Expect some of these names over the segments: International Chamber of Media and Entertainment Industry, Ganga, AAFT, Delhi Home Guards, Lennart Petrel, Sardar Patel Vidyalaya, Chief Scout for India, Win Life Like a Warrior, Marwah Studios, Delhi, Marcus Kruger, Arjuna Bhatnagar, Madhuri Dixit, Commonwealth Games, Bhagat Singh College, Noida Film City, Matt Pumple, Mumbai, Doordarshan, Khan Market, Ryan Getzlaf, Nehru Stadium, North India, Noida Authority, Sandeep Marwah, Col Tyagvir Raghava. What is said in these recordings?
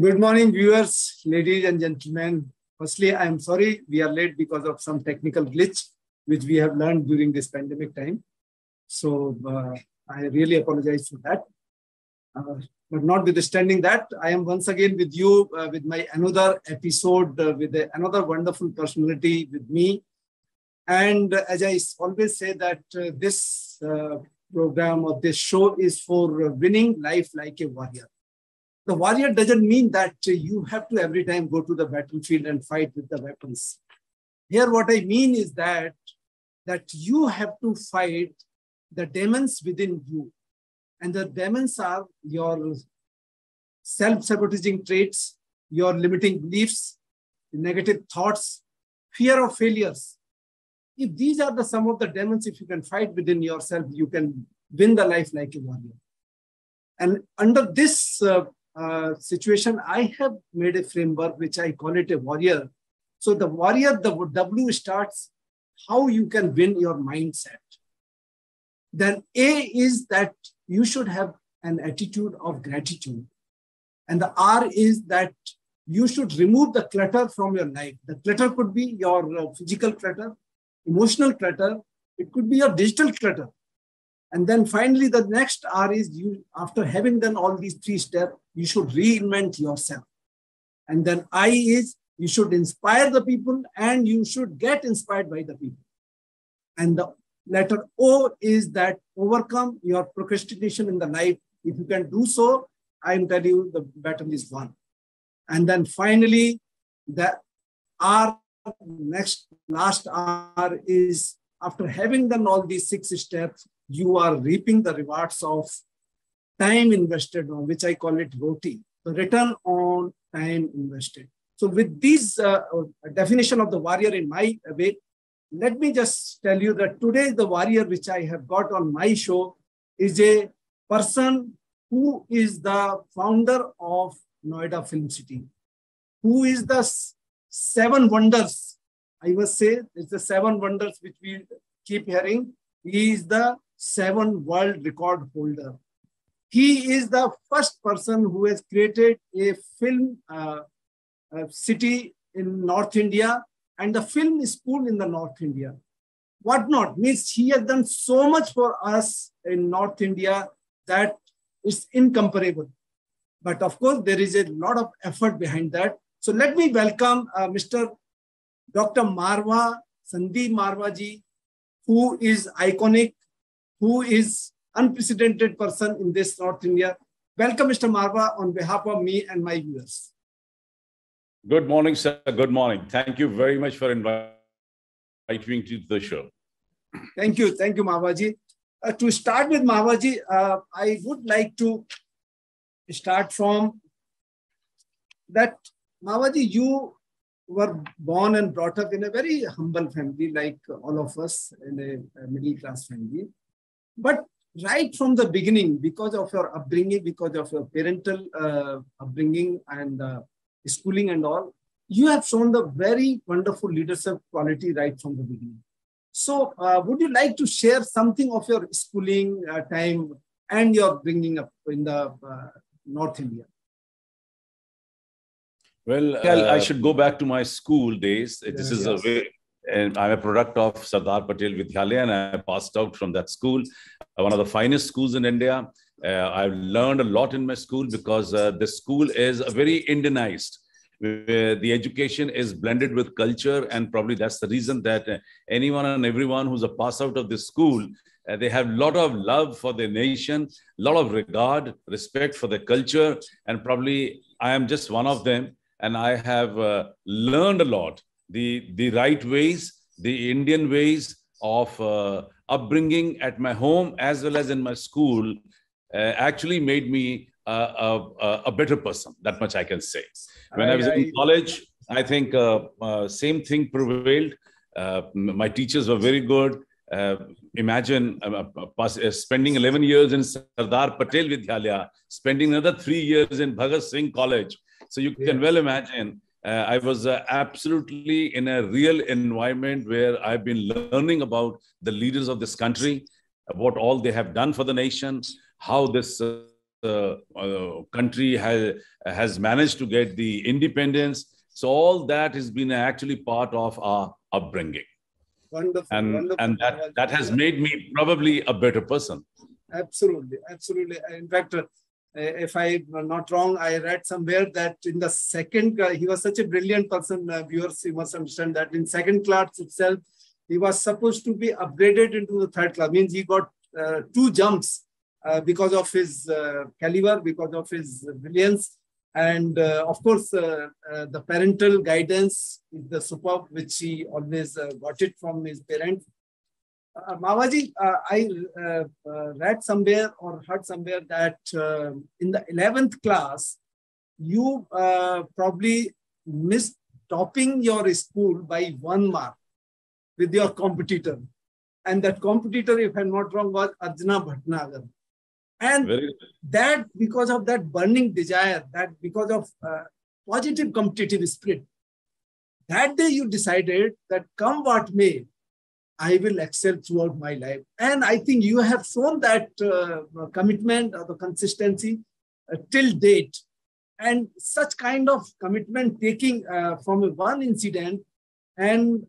Good morning, viewers, ladies and gentlemen. Firstly, I'm sorry we are late because of some technical glitch which we have learned during this pandemic time. So I really apologize for that. But notwithstanding that, I am once again with you with my another episode with another wonderful personality with me. And as I always say that this program or this show is for winning life like a warrior. The warrior doesn't mean that you have to every time go to the battlefield and fight with the weapons. Here what I mean is that you have to fight the demons within you. And the demons are your self-sabotaging traits, your limiting beliefs, negative thoughts, fear of failures. If these are the sum of the demons, if you can fight within yourself, you can win the life like a warrior. And under this situation, I have made a framework which I call it a warrior. So the warrior, the W starts, how you can win your mindset. Then A is that you should have an attitude of gratitude. And the R is that you should remove the clutter from your life. The clutter could be your physical clutter, emotional clutter, it could be your digital clutter. And then finally, the next R is you, after having done all these three steps, you should reinvent yourself. And then I is you should inspire the people and you should get inspired by the people. And the letter O is that overcome your procrastination in the life. If you can do so, I'm telling you the battle is won. And then finally, the R, last R is after having done all these six steps, you are reaping the rewards of time invested on, which I call it ROTI, the return on time invested. So with this definition of the warrior in my way, let me just tell you that today the warrior which I have got on my show is a person who is the founder of Noida Film City, who is the seven wonders, I must say, it's the seven wonders which we keep hearing. He is the seven world record holder. He is the first person who has created a film city in North India and the film school in the North India. What not means he has done so much for us in North India that it's incomparable. But of course, there is a lot of effort behind that. So let me welcome Dr. Marwah, Sandeep Marwah ji, who is iconic, who is unprecedented person in this North India. Welcome, Mr. Marwah, on behalf of me and my viewers. Good morning, sir. Good morning. Thank you very much for inviting me to the show. Thank you. Thank you, Marwah ji. To start with, Marwah ji, I would like to start from that. Marwah ji, you were born and brought up in a very humble family, like all of us, in a middle-class family. But right from the beginning, because of your upbringing, because of your parental upbringing and schooling and all, you have shown the very wonderful leadership quality right from the beginning. So would you like to share something of your schooling time and your bringing up in the North India? Well, I should go back to my school days. This is a way, and I'm a product of Sardar Patel Vidyalaya, and I passed out from that school, one of the finest schools in India. I've learned a lot in my school because the school is very Indianized. The education is blended with culture, and probably that's the reason that anyone and everyone who's a pass out of this school, they have a lot of love for their nation, a lot of regard, respect for their culture, and probably I am just one of them. And I have learned a lot, the right ways, the Indian ways of upbringing at my home as well as in my school actually made me a better person. That much I can say. When I was in college, I think same thing prevailed. My teachers were very good. Imagine spending 11 years in Sardar Patel Vidyalaya, spending another 3 years in Bhagat Singh College. So you can well imagine, I was absolutely in a real environment where I've been learning about the leaders of this country, what all they have done for the nation, how this country has managed to get the independence. So all that has been actually part of our upbringing. Wonderful. And that has made me probably a better person. Absolutely, absolutely. In fact, if I'm not wrong, I read somewhere that in the second, he was such a brilliant person, viewers, you must understand that in second class itself, he was supposed to be upgraded into the third class. Means he got 2 jumps because of his caliber, because of his brilliance. And of course, the parental guidance is the superb, which he always got it from his parents. Marwahji, I read somewhere or heard somewhere that in the 11th class, you probably missed topping your school by 1 mark with your competitor. And that competitor, if I'm not wrong, was Arjuna Bhatnagar. And that, because of that burning desire, that because of positive competitive spirit, that day you decided that come what may, I will excel throughout my life. And I think you have shown that commitment or the consistency till date. And such kind of commitment taking from one incident and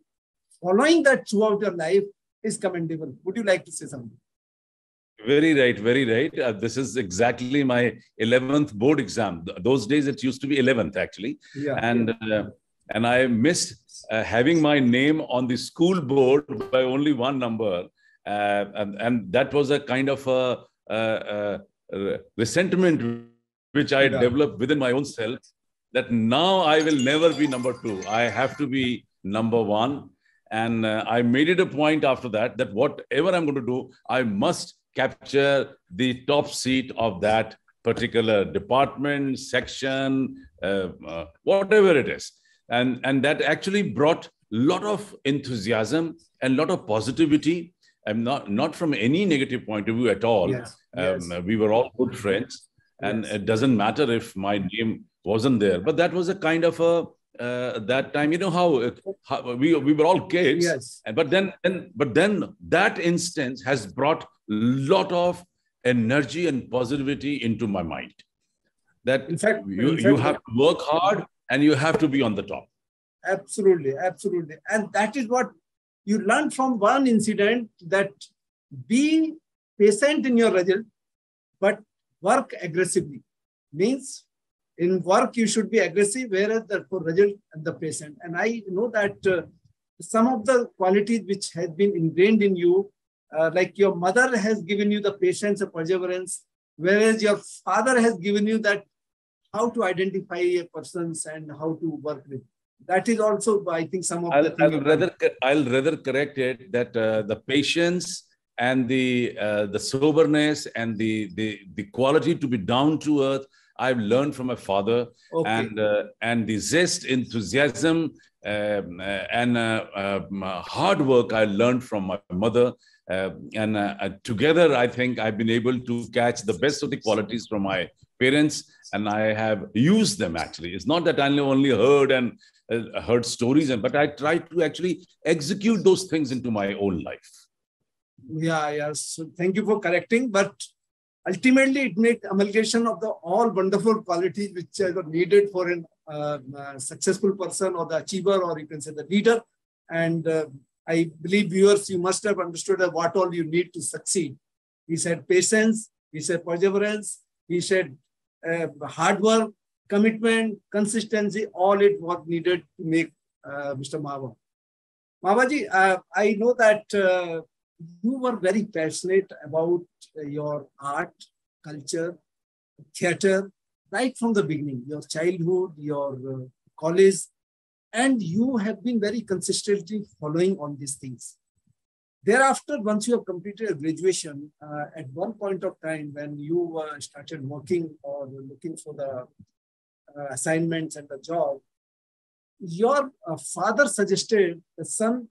following that throughout your life is commendable. Would you like to say something? Very right, very right. This is exactly my 11th board exam. Those days it used to be 11th actually. Yeah, and, yeah. And I missed having my name on the school board by only 1 number. And that was a kind of a resentment which I developed within my own self that now I will never be number 2. I have to be number 1. And I made it a point after that, that whatever I'm going to do, I must capture the top seat of that particular department, section, whatever it is. And that actually brought a lot of enthusiasm and a lot of positivity. And not from any negative point of view at all. Yes. We were all good friends. And it doesn't matter if my name wasn't there. But that was a kind of a... that time, you know how we were all kids, but then that instance has brought a lot of energy and positivity into my mind. That in fact, you have to work hard and you have to be on the top. Absolutely, absolutely, and that is what you learned from one incident: that be patient in your result, but work aggressively. Means, in work, you should be aggressive, whereas the result and the patient. And I know that some of the qualities which have been ingrained in you, like your mother has given you the patience and perseverance, whereas your father has given you that how to identify a persons and how to work with. That is also, I think, some of the things. I'll rather correct it that the patience and the soberness and the quality to be down to earth I've learned from my father, and the zest, enthusiasm, and hard work I learned from my mother. Together, I think I've been able to catch the best of the qualities from my parents, and I have used them actually. It's not that I only heard stories, but I try to actually execute those things into my own life. Yeah, yes. So thank you for correcting, but ultimately, it made amalgamation of the all wonderful qualities which are needed for a successful person or the achiever, or you can say the leader. And I believe viewers, you must have understood what all you need to succeed. He said patience, he said perseverance, he said hard work, commitment, consistency, all it was needed to make Mr. Marwah. Marwahji, I know that you were very passionate about your art, culture, theater, right from the beginning, your childhood, your college, and you have been very consistently following on these things. Thereafter, once you have completed a graduation, at one point of time when you started working or looking for the assignments and the job, your father suggested that son,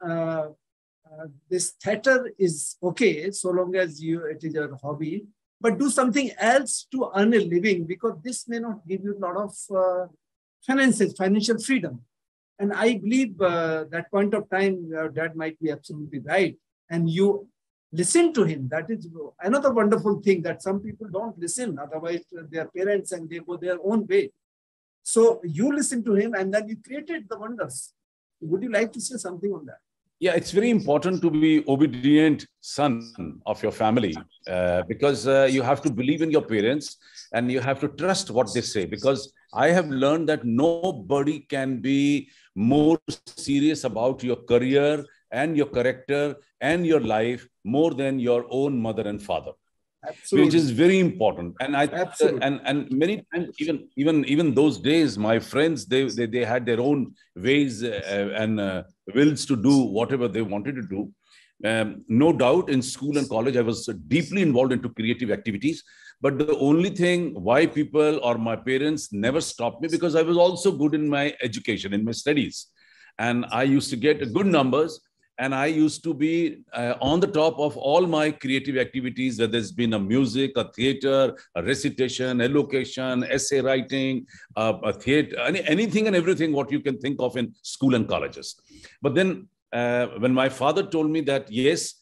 this theater is okay so long as it is your hobby, but do something else to earn a living, because this may not give you a lot of financial freedom. And I believe that point of time, your dad might be absolutely right. And you listen to him. That is another wonderful thing, that some people don't listen, otherwise their parents, and they go their own way. So you listen to him, and then you created the wonders. Would you like to say something on that? Yeah, it's very important to be obedient son of your family, because you have to believe in your parents and you have to trust what they say. Because I have learned that nobody can be more serious about your career and your character and your life more than your own mother and father. Absolutely. Which is very important. And I and many times, even those days, my friends, they had their own ways and wills to do whatever they wanted to do. No doubt, in school and college, I was deeply involved into creative activities. But the only thing why people or my parents never stopped me, because I was also good in my education, in my studies, and I used to get good numbers. And I used to be on the top of all my creative activities, whether it's been a music, a theater, a recitation, elocution, essay writing, a theater, anything and everything what you can think of in school and colleges. But then when my father told me that, yes,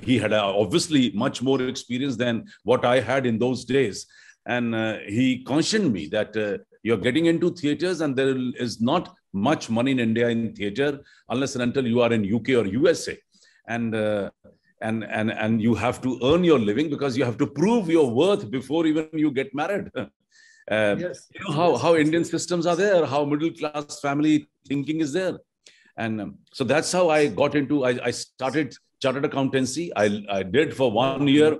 he had obviously much more experience than what I had in those days. And he cautioned me that you're getting into theaters and there is not much money in India in theatre unless and until you are in UK or USA, and you have to earn your living, because you have to prove your worth before even you get married. Yes. You know how Indian systems are there, how middle class family thinking is there, and so that's how I got into. I started chartered accountancy. I did for 1 year.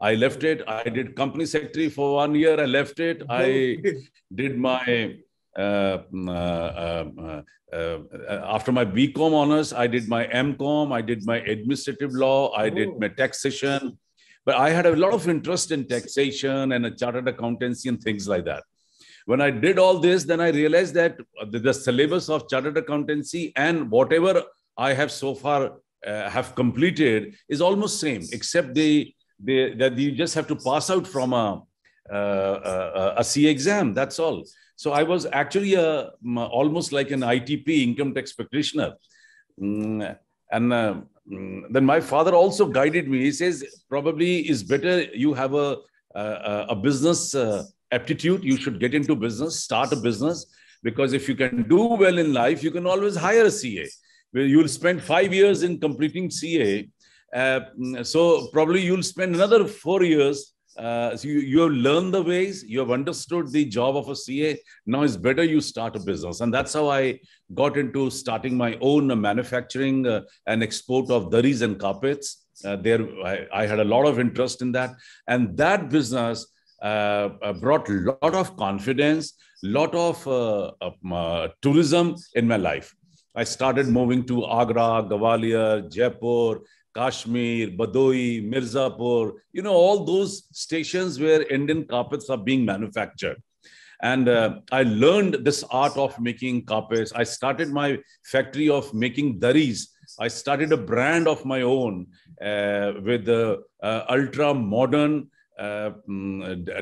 I left it. I did company secretary for 1 year. I left it. I did my. After my BCom honors, I did my MCom, I did my administrative law, I did my taxation, but I had a lot of interest in taxation and a chartered accountancy and things like that. When I did all this, then I realized that the syllabus of chartered accountancy and whatever I have so far have completed is almost same, except that you just have to pass out from a CA exam. That's all. So I was actually almost like an ITP, income tax practitioner. And then my father also guided me. He says, probably it's better you have a business aptitude. You should get into business, start a business. Because if you can do well in life, you can always hire a CA. You'll spend 5 years in completing CA. So probably you'll spend another 4 years. So you have learned the ways, you have understood the job of a CA. Now it's better you start a business. And that's how I got into starting my own manufacturing and export of dharis and carpets. I had a lot of interest in that. And that business brought a lot of confidence, a lot of tourism in my life. I started moving to Agra, Gwalior, Jaipur, Kashmir, Badoi, Mirzapur, you know, all those stations where Indian carpets are being manufactured. And I learned this art of making carpets. I started my factory of making dharis. I started a brand of my own with ultra-modern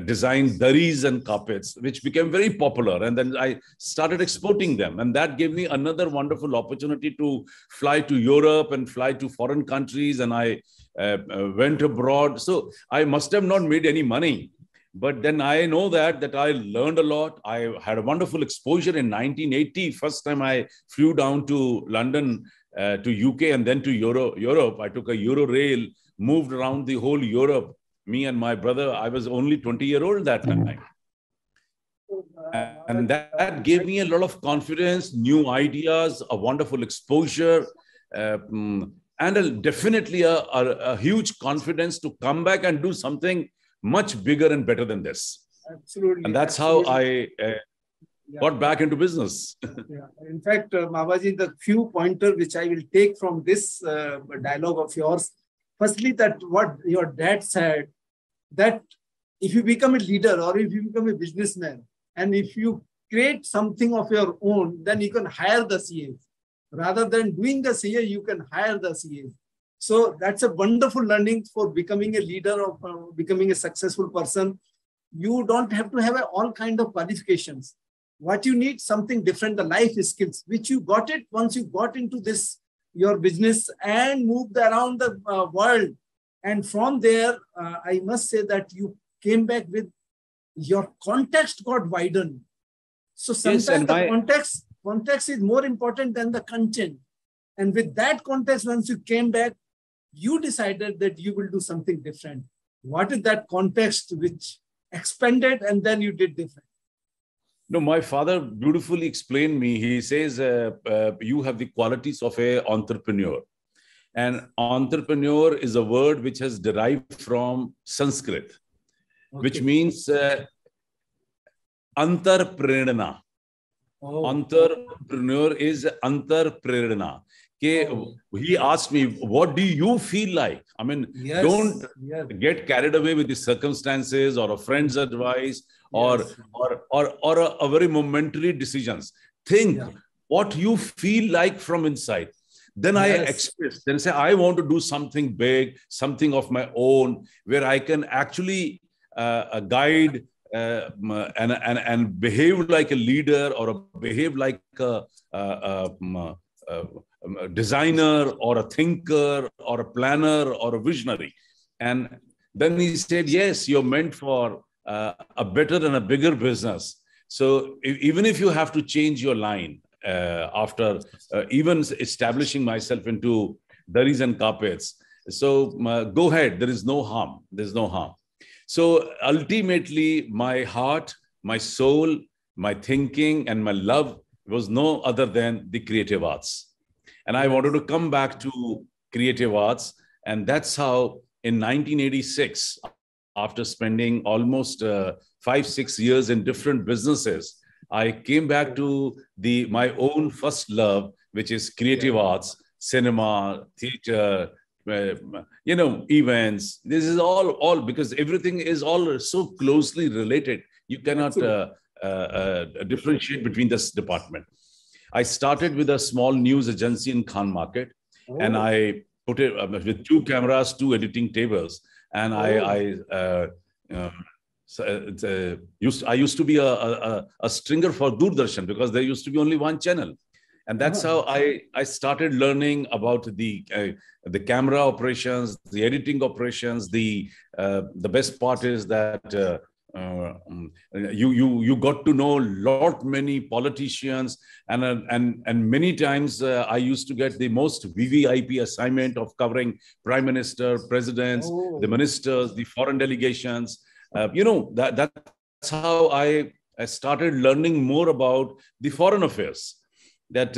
designed dharis and carpets, which became very popular. And then I started exporting them. And that gave me another wonderful opportunity to fly to Europe and fly to foreign countries. And I went abroad. So I must have not made any money. But then I know that I learned a lot. I had a wonderful exposure in 1980. First time I flew down to London, to UK, and then to Europe. I took a Eurorail, moved around the whole Europe. Me and my brother, I was only 20-year-old that time. And that gave me a lot of confidence, new ideas, a wonderful exposure, and definitely a huge confidence to come back and do something much bigger and better than this. Absolutely. And that's absolutely how I got back into business. Yeah. In fact, Marwahji, the few pointers which I will take from this dialogue of yours. Firstly, that what your dad said, that if you become a leader or if you become a businessman and if you create something of your own, then you can hire the CAs. Rather than doing the CA, you can hire the CAs. So that's a wonderful learning for becoming a leader or becoming a successful person. You don't have to have all kinds of qualifications. What you need, something different, the life skills, which you got it once you got into this your business and moved around the world. And from there, I must say that you came back with your context got widened. So sometimes context is more important than the content. And with that context, once you came back, you decided that you will do something different. What is that context which expanded and then you did different? No, my father beautifully explained me. He says, you have the qualities of an entrepreneur. And entrepreneur is a word which has derived from Sanskrit, which means antar-prerana. Entrepreneur is antar-prerana. Okay. He asked me, what do you feel like? I mean, don't get carried away with the circumstances or a friend's advice or very momentary decisions. Think what you feel like from inside. Then I express, then say, I want to do something big, something of my own, where I can actually guide and behave like a leader or behave like a designer or a thinker or a planner or a visionary. And then he said, yes, you're meant for a better and a bigger business. So even if you have to change your line after even establishing myself into durries and carpets, so go ahead, there is no harm, there's no harm. So ultimately my heart, my soul, my thinking and my love was no other than the creative arts. And I wanted to come back to creative arts. And that's how in 1986, after spending almost 5-6 years in different businesses, I came back to my own first love, which is creative arts, cinema, theater, you know, events. This is all because everything is all so closely related. You cannot differentiate between this department. I started with a small news agency in Khan Market, and I put it with 2 cameras, 2 editing tables, and I used to be a stringer for Doordarshan because there used to be only 1 channel, and that's how I started learning about the camera operations, the editing operations. The best part is that. You got to know many politicians and many times I used to get the most VVIP assignment of covering prime minister, presidents, the ministers, the foreign delegations. You know, that's how I started learning more about the foreign affairs. That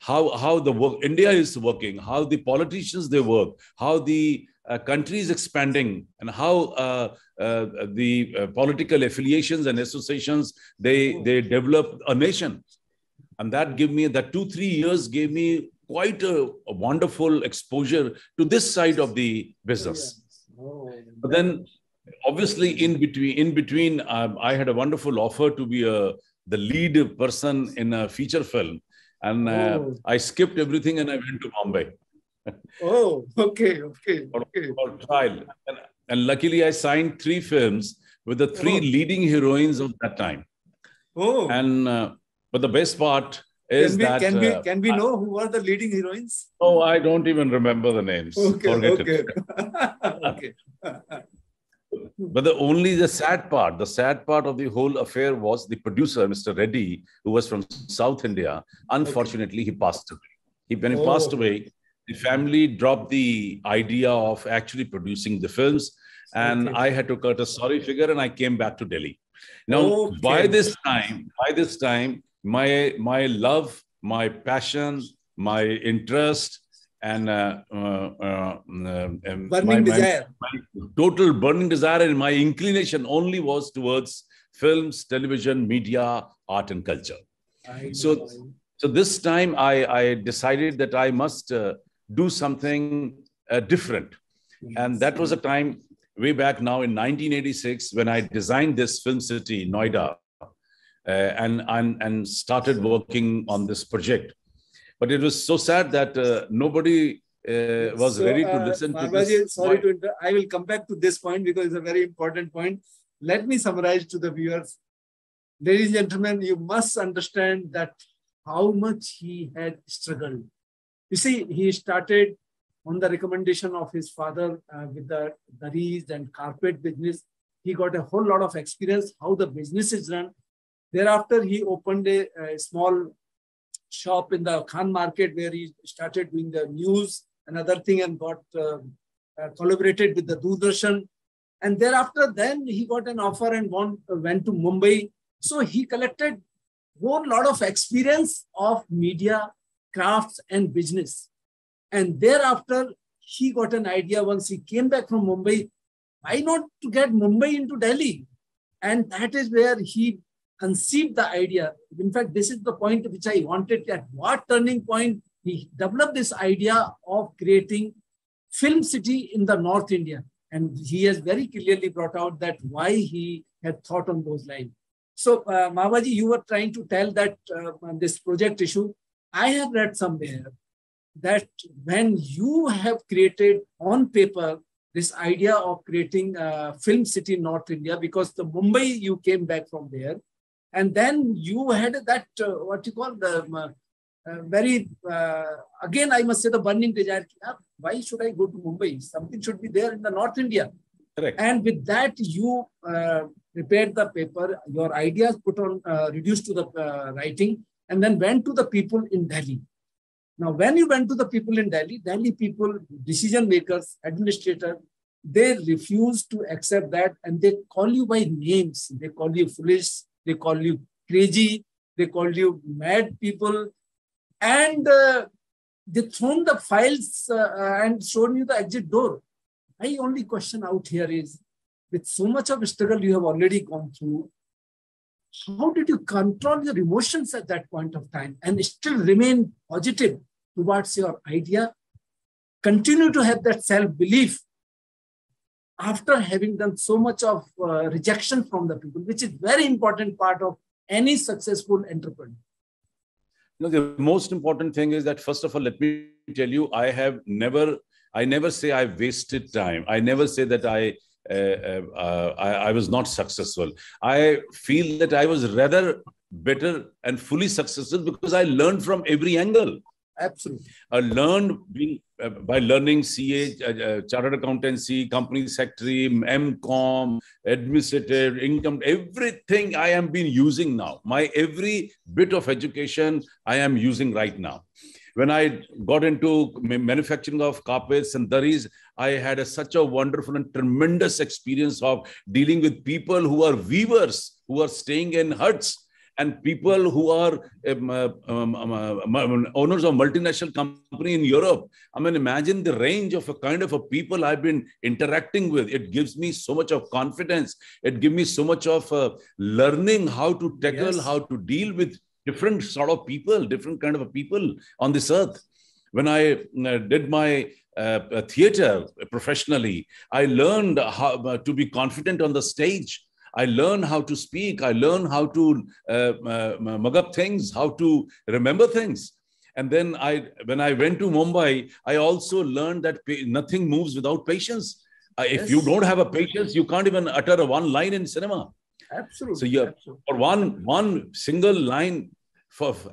how the work India is working, how the politicians they work, how the country is expanding, and how the political affiliations and associations they develop a nation, and that gave me that 2-3 years gave me quite a wonderful exposure to this side of the business. But then, obviously, in between, I had a wonderful offer to be the lead person in a feature film, and I skipped everything and I went to Mumbai. For trial. And luckily I signed 3 films with the 3 leading heroines of that time. And but the best part is can we know who were the leading heroines? Oh, I don't even remember the names. But the sad part of the whole affair was the producer, Mr. Reddy, who was from South India. Unfortunately, he passed away. When he passed away, the family dropped the idea of actually producing the films, and I had to cut a sorry figure, and I came back to Delhi. Now, by this time, my love, my passion, my interest, and my total burning desire, and my inclination only was towards films, television, media, art, and culture. So this time, I decided that I must. Do something different. And that was a time way back now in 1986 when I designed this film city, Noida, and started working on this project. But it was so sad that nobody was ready to listen to this. Sorry to interrupt. I will come back to this point because it's a very important point. Let me summarize to the viewers. Ladies and gentlemen, you must understand that how much he had struggled. You see, he started on the recommendation of his father with the dharis and carpet business. He got a whole lot of experience how the business is run. Thereafter, he opened a small shop in the Khan Market where he started doing the news and other thing and got collaborated with the Doordarshan. And thereafter, then he got an offer and went to Mumbai. So he collected a whole lot of experience of media, crafts and business. And thereafter, he got an idea once he came back from Mumbai, why not to get Mumbai into Delhi? And that is where he conceived the idea. In fact, this is the point which I wanted, at what turning point he developed this idea of creating film city in the North India. And he has very clearly brought out that why he had thought on those lines. So Marwah ji, you were trying to tell that this project issue, I have read somewhere that when you have created on paper this idea of creating a film city in North India, because the Mumbai you came back from there, and then you had that what you call the very again I must say the burning desire. Why should I go to Mumbai? Something should be there in the North India. Correct. And with that you prepared the paper, your ideas put on reduced to the writing, and then went to the people in Delhi. Now, when you went to the people in Delhi, Delhi people, decision makers, administrators, they refuse to accept that and they call you by names. They call you foolish, they call you crazy, they call you mad people. And they thrown the files and shown you the exit door. My only question out here is, with so much of struggle you have already gone through, how did you control your emotions at that point of time and still remain positive towards your idea? Continue to have that self-belief after having done so much of rejection from the people, which is very important part of any successful entrepreneur. No, the most important thing is that, first of all, let me tell you, I never say I wasted time. I never say that I was not successful. I feel that I was rather better and fully successful because I learned from every angle. Absolutely. I learned by learning CA, Chartered Accountancy, Company Secretary, MCOM, Administrative, Income, everything I am been using now. My every bit of education I am using right now. When I got into manufacturing of carpets and dharis, I had such a wonderful and tremendous experience of dealing with people who are weavers, who are staying in huts, and people who are owners of multinational company in Europe. I mean, imagine the range of a kind of a people I've been interacting with. It gives me so much of confidence. It gives me so much of learning how to tackle, yes, how to deal with different sort of people, different kind of people on this earth. When I did my theater professionally, I learned how to be confident on the stage. I learned how to speak. I learned how to mug up things, how to remember things. And then when I went to Mumbai, I also learned that nothing moves without patience. Yes. If you don't have a patience, you can't even utter one line in cinema. Absolutely. So you're, absolutely, for one single line,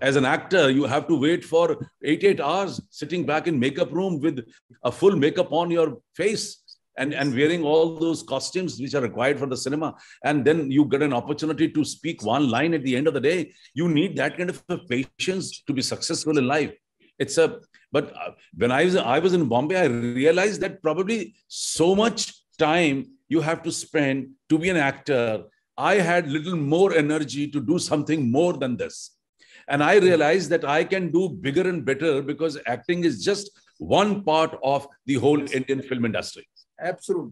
as an actor, you have to wait for eight hours sitting back in makeup room with a full makeup on your face and wearing all those costumes which are required for the cinema. And then you get an opportunity to speak one line at the end of the day. You need that kind of patience to be successful in life. But when I was in Bombay, I realized that probably so much time you have to spend to be an actor, I had little more energy to do something more than this. And I realized that I can do bigger and better because acting is just one part of the whole Indian film industry. Absolutely.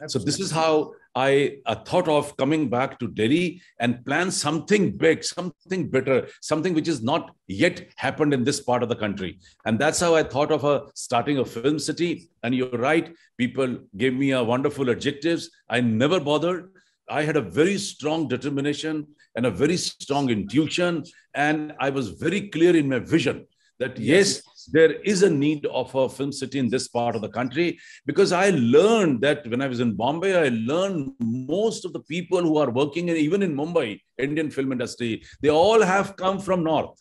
Absolutely. So this is how I thought of coming back to Delhi and plan something big, something better, something which is not yet happened in this part of the country. And that's how I thought of starting a film city. And you're right, people gave me wonderful adjectives. I never bothered. I had a very strong determination and a very strong intuition, and I was very clear in my vision that yes, there is a need of a film city in this part of the country, because I learned that when I was in Bombay, I learned most of the people who are working, even in Mumbai, Indian film industry, they all have come from North.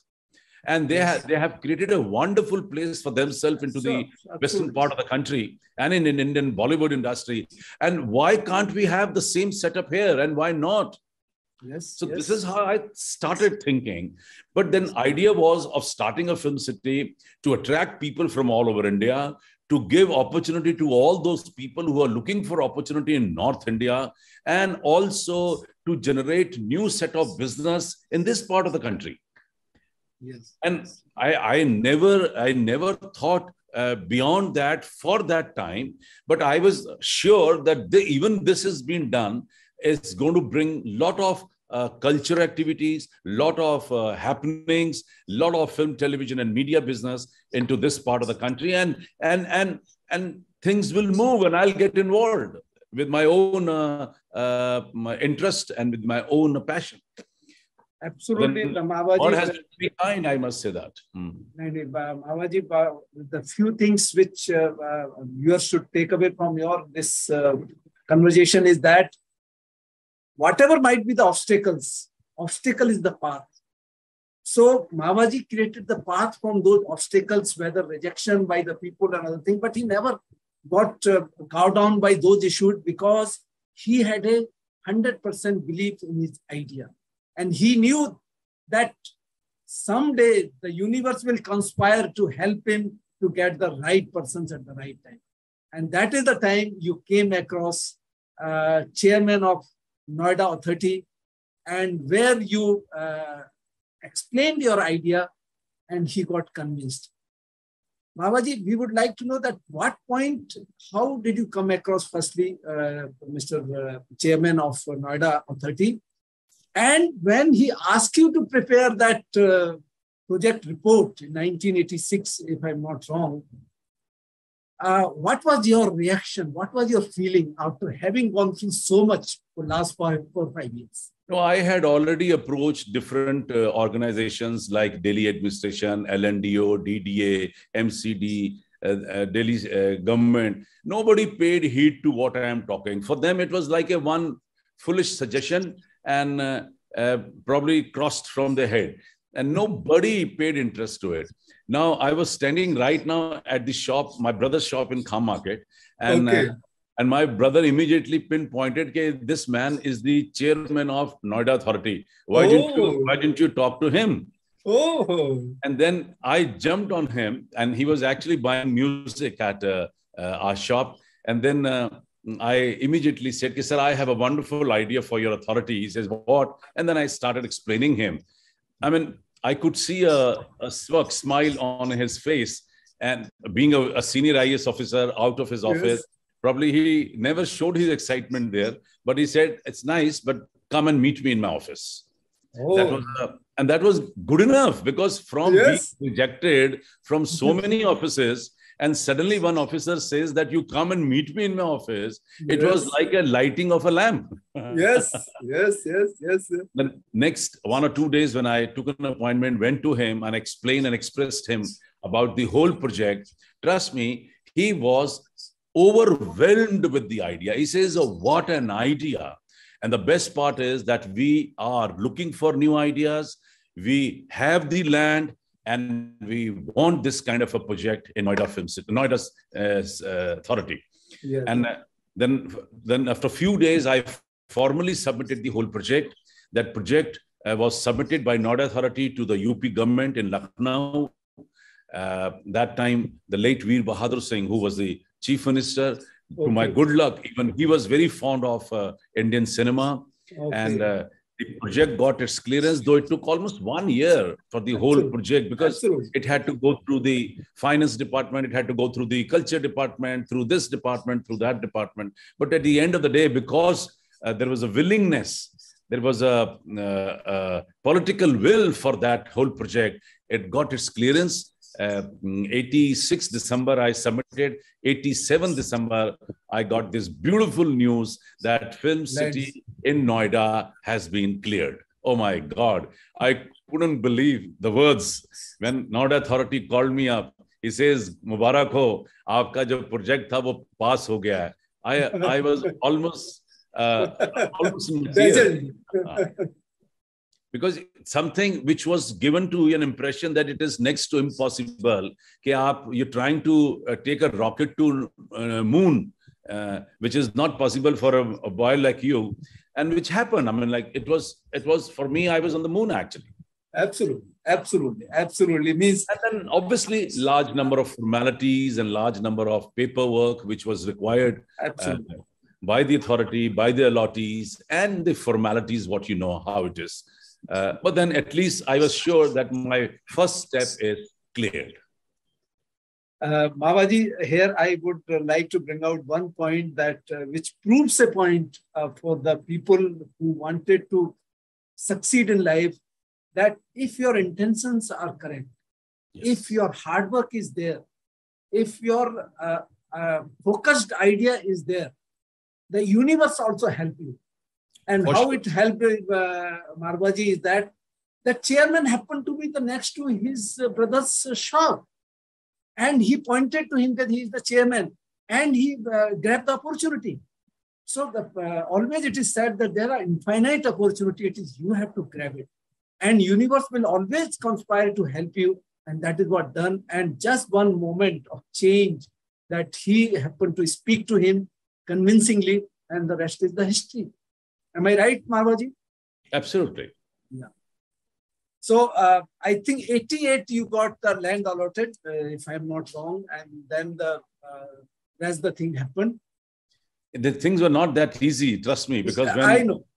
and they have created a wonderful place for themselves into the western part of the country and in Indian Bollywood industry. And why can't we have the same setup here, and why not? This is how I started thinking. But then idea was of starting a film city to attract people from all over India, to give opportunity to all those people who are looking for opportunity in North India, and also to generate new set of business in this part of the country. Yes. And I never thought beyond that for that time, but I was sure that even this has been done. It's going to bring a lot of culture activities, a lot of happenings, a lot of film, television, and media business into this part of the country, and things will move, and I'll get involved with my own my interest and with my own passion. Absolutely, Marwah has to be kind, I must say that. Marwah ji, the few things which viewers should take away from this conversation is that whatever might be the obstacles, obstacle is the path. So Marwah ji created the path from those obstacles, whether rejection by the people and other things, but he never got cowed down by those issues, because he had a 100% belief in his idea. And he knew that someday the universe will conspire to help him to get the right persons at the right time. And that is the time you came across chairman of Noida Authority, and where you explained your idea and he got convinced. Marwah ji, we would like to know that what point, how did you come across firstly, Mr. Chairman of Noida Authority? And when he asked you to prepare that project report in 1986, if I'm not wrong, what was your reaction? What was your feeling after having gone through so much for the last 4 or 5 years? No, I had already approached different organizations like Delhi Administration, LNDO, DDA, MCD, Delhi government. Nobody paid heed to what I am talking. For them, it was like a one foolish suggestion, and probably crossed from the head, and nobody paid interest to it. Now, I was standing right now at the shop, my brother's shop in Khan Market, and and my brother immediately pinpointed that this man is the chairman of Noida Authority. Why didn't you talk to him? And then I jumped on him, and he was actually buying music at our shop, and then I immediately said, sir, I have a wonderful idea for your authority. He says, what? And then I started explaining him. I mean, I could see a smile on his face. And being a senior IAS officer out of his office, probably he never showed his excitement there. But he said, it's nice, but come and meet me in my office. And that was good enough, because from being rejected from so many offices, and suddenly one officer says that you come and meet me in my office. It was like a lighting of a lamp. The next 1 or 2 days when I took an appointment, went to him and explained and expressed him about the whole project. Trust me, he was overwhelmed with the idea. He says, oh, what an idea. And the best part is that we are looking for new ideas. We have the land, and we want this kind of a project in Noida Film City, Noida Authority. And then after a few days, I formally submitted the whole project. That project was submitted by Noida Authority to the UP government in Lucknow. That time, the late Veer Bahadur Singh, who was the chief minister, to my good luck, even he was very fond of Indian cinema. And the project got its clearance, though it took almost 1 year for the whole project, because it had to go through the finance department, it had to go through the culture department, through this department, through that department. But at the end of the day, because there was a willingness, there was a political will for that whole project, it got its clearance. 86 December I submitted, 87 December I got this beautiful news that Film City in Noida has been cleared. Oh my God, I couldn't believe the words. When Noida Authority called me up, he says, Mubarak ho, aapka jo project tha wo pass ho gaya hai. I was almost in tears. Because something which was given to an impression that it is next to impossible, you're trying to take a rocket to moon, which is not possible for a boy like you, and which happened. I mean, like it was for me, I was on the moon actually. Absolutely, absolutely, absolutely. Means, and then obviously large number of formalities and large number of paperwork which was required. Absolutely. By the authority, by the allottees, and the formalities, what you know, how it is. But then at least I was sure that my first step is cleared. Marwahji, here I would like to bring out one point that which proves a point for the people who wanted to succeed in life, that if your intentions are correct, yes, if your hard work is there, if your focused idea is there, the universe also helps you. And for how sure it helped Marwahji is that the chairman happened to be the next to his brother's shop. And he pointed to him that he is the chairman. And he grabbed the opportunity. So the, always it is said that there are infinite opportunities. It is you have to grab it. And universe will always conspire to help you. And that is what done. And just one moment of change that he happened to speak to him convincingly. And the rest is the history. Am I right, Marwahji? Absolutely. Yeah. So I think 88 you got the land allotted, if I'm not wrong, and then the that's the thing happened. The things were not that easy, trust me, because when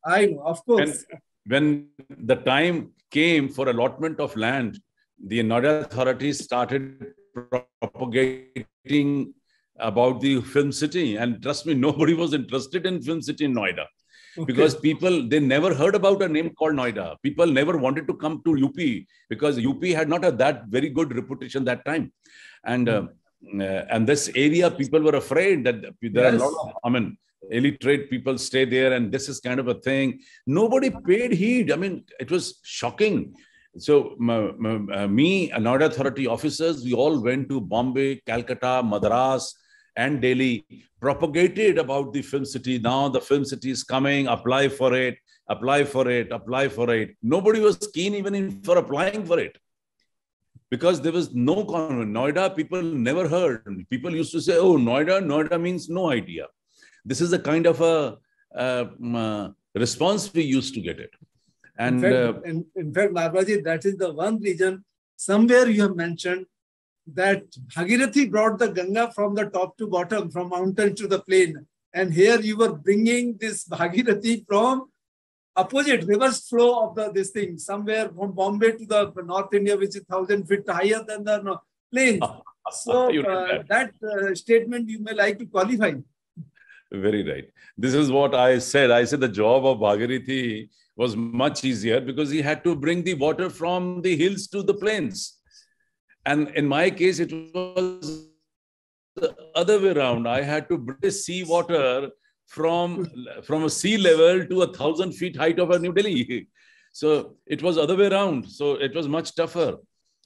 I know, of course. When the time came for allotment of land, the Noida Authority started propagating about the film city, and trust me, nobody was interested in film city in Noida. Okay. Because people, they never heard about a name called Noida. People never wanted to come to UP because UP had not that very good reputation that time. And and this area, people were afraid that there yes are a lot of, I mean, illiterate people stay there and this is kind of a thing. Nobody paid heed. I mean, it was shocking. So me and Noida Authority officers, we all went to Bombay, Calcutta, Madras, and Delhi, propagated about the film city. Now the film city is coming, apply for it, apply for it, apply for it. Nobody was keen even for applying for it because there was no concept. Noida, people never heard. People used to say, oh, Noida, Noida means no idea. This is the kind of a response we used to get it. And in fact, Marwahji, that is the one reason somewhere you have mentioned that Bhagirathi brought the Ganga from the top to bottom, from mountain to the plain. And here you were bringing this Bhagirathi from opposite, reverse flow of this thing, somewhere from Bombay to the North India, which is 1,000 feet higher than the plains. So that statement you may like to qualify. Very right. This is what I said. I said the job of Bhagirathi was much easier because he had to bring the water from the hills to the plains. And in my case, it was the other way around. I had to bring sea water from a sea level to 1,000 feet height of New Delhi. So it was other way around. So it was much tougher.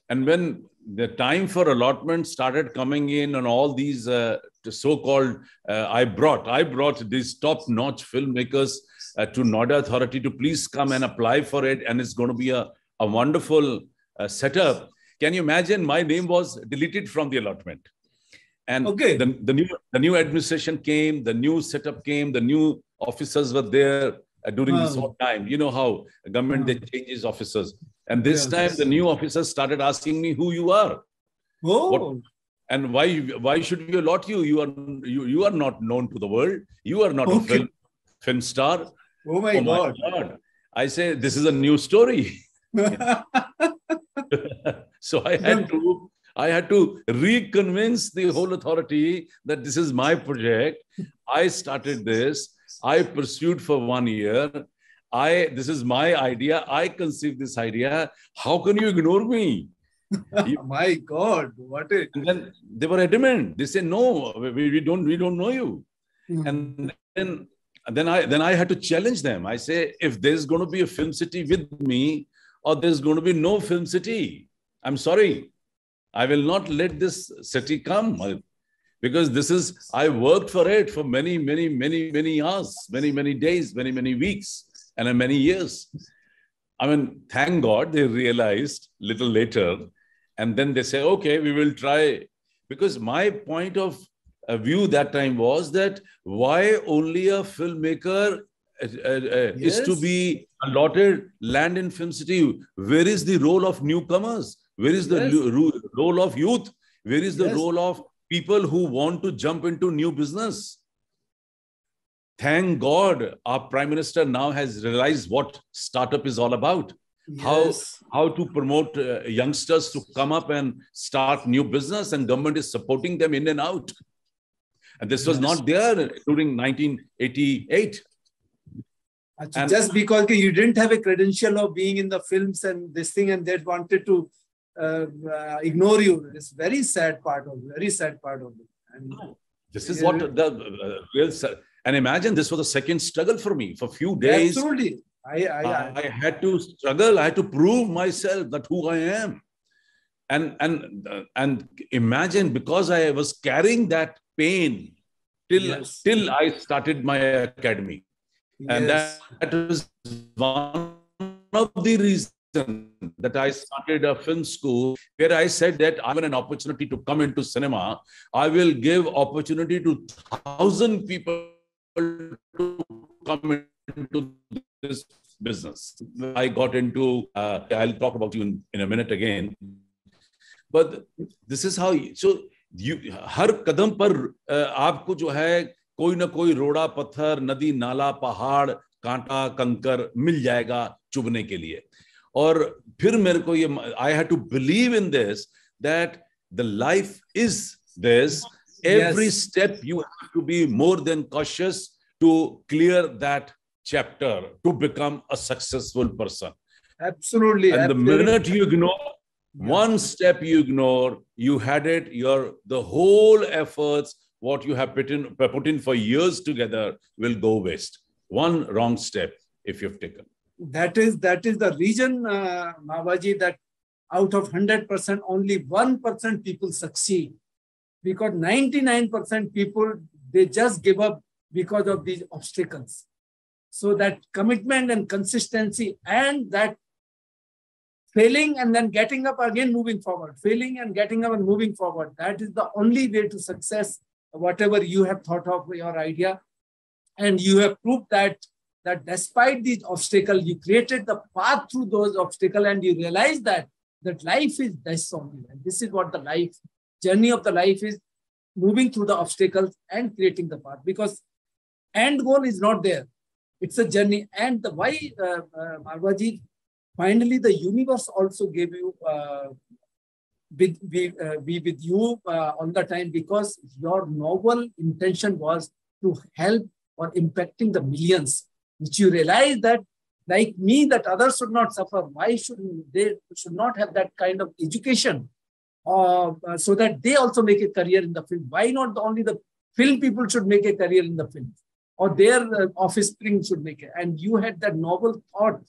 And when the time for allotment started coming in and all these so-called, I brought these top-notch filmmakers to Noida Authority to please come and apply for it. And it's going to be a wonderful setup. Can you imagine? My name was deleted from the allotment. And okay, the new administration came, the new setup came, the new officers were there during this whole time. You know how government they changes officers. And this time the new officers started asking me who you are. Oh. And why should we allot you? You are not known to the world. You are not a film star. Oh my God. I say, this is a new story. So I had to reconvince the whole authority that this is my project. I started this. I pursued for 1 year. This is my idea. I conceived this idea. How can you ignore me? My God, what a... And then they were adamant. They said, no, we don't know you. Mm-hmm. And then I had to challenge them. I say, if there's going to be a film city with me, or there's going to be no film city. I'm sorry. I will not let this city come because I worked for it for many, many, many, many hours, many, many days, many, many weeks, and many years. I mean, thank God they realized little later, and then they say, okay, we will try. Because my point of view that time was that why only a filmmaker yes. is to be allotted land in Film City? Where is the role of newcomers? Where is the yes. role of youth? Where is the yes. role of people who want to jump into new business? Thank God our Prime Minister now has realized what startup is all about. Yes. How to promote youngsters to come up and start new business, and government is supporting them in and out. And this was yes. not there during 1988. And just because you didn't have a credential of being in the films and this thing, and they wanted to ignore you. It's very sad part of it. Very sad part of it. And this is what the real. And imagine this was the second struggle for me for a few days. Absolutely. I had to struggle. I had to prove myself that who I am. And imagine, because I was carrying that pain till yes. till I started my academy. Yes. And that was one of the reasons that I started a film school, where I said that I have an opportunity to come into cinema. I will give opportunity to 1,000 people to come into this business. I got into, I'll talk about you in a minute again. But this is how, so you, har kadam par aapko jo hai, koi na koi roda, pathar, nadi, nala, pahad, kaanta, kankar mil jayega chubne ke liye. Aur phir mere ko ye, I had to believe in this, that the life is this. Every yes. step you have to be more than cautious to clear that chapter, to become a successful person. Absolutely. And absolutely. The minute you ignore, yeah. one step you ignore, you had it, your the whole efforts, what you have put in for years together will go waste. One wrong step if you've taken. That is the reason, Marwahji, that out of 100%, only 1% people succeed. Because 99% people, they just give up because of these obstacles. So that commitment and consistency, and that failing and then getting up again, moving forward, failing and getting up and moving forward. That is the only way to success, whatever you have thought of your idea. And you have proved that despite these obstacles, you created the path through those obstacles, and you realize that life is this only. And this is what the life journey of the life is, moving through the obstacles and creating the path, because end goal is not there. It's a journey. And why, Marwahji, finally the universe also gave you, be with you all the time, because your noble intention was to help or impacting the millions, which you realize that like me, that others should not suffer. Why should they should not have that kind of education? So that they also make a career in the film. Why not only the film people should make a career in the film, or their offspring should make it? And you had that novel thought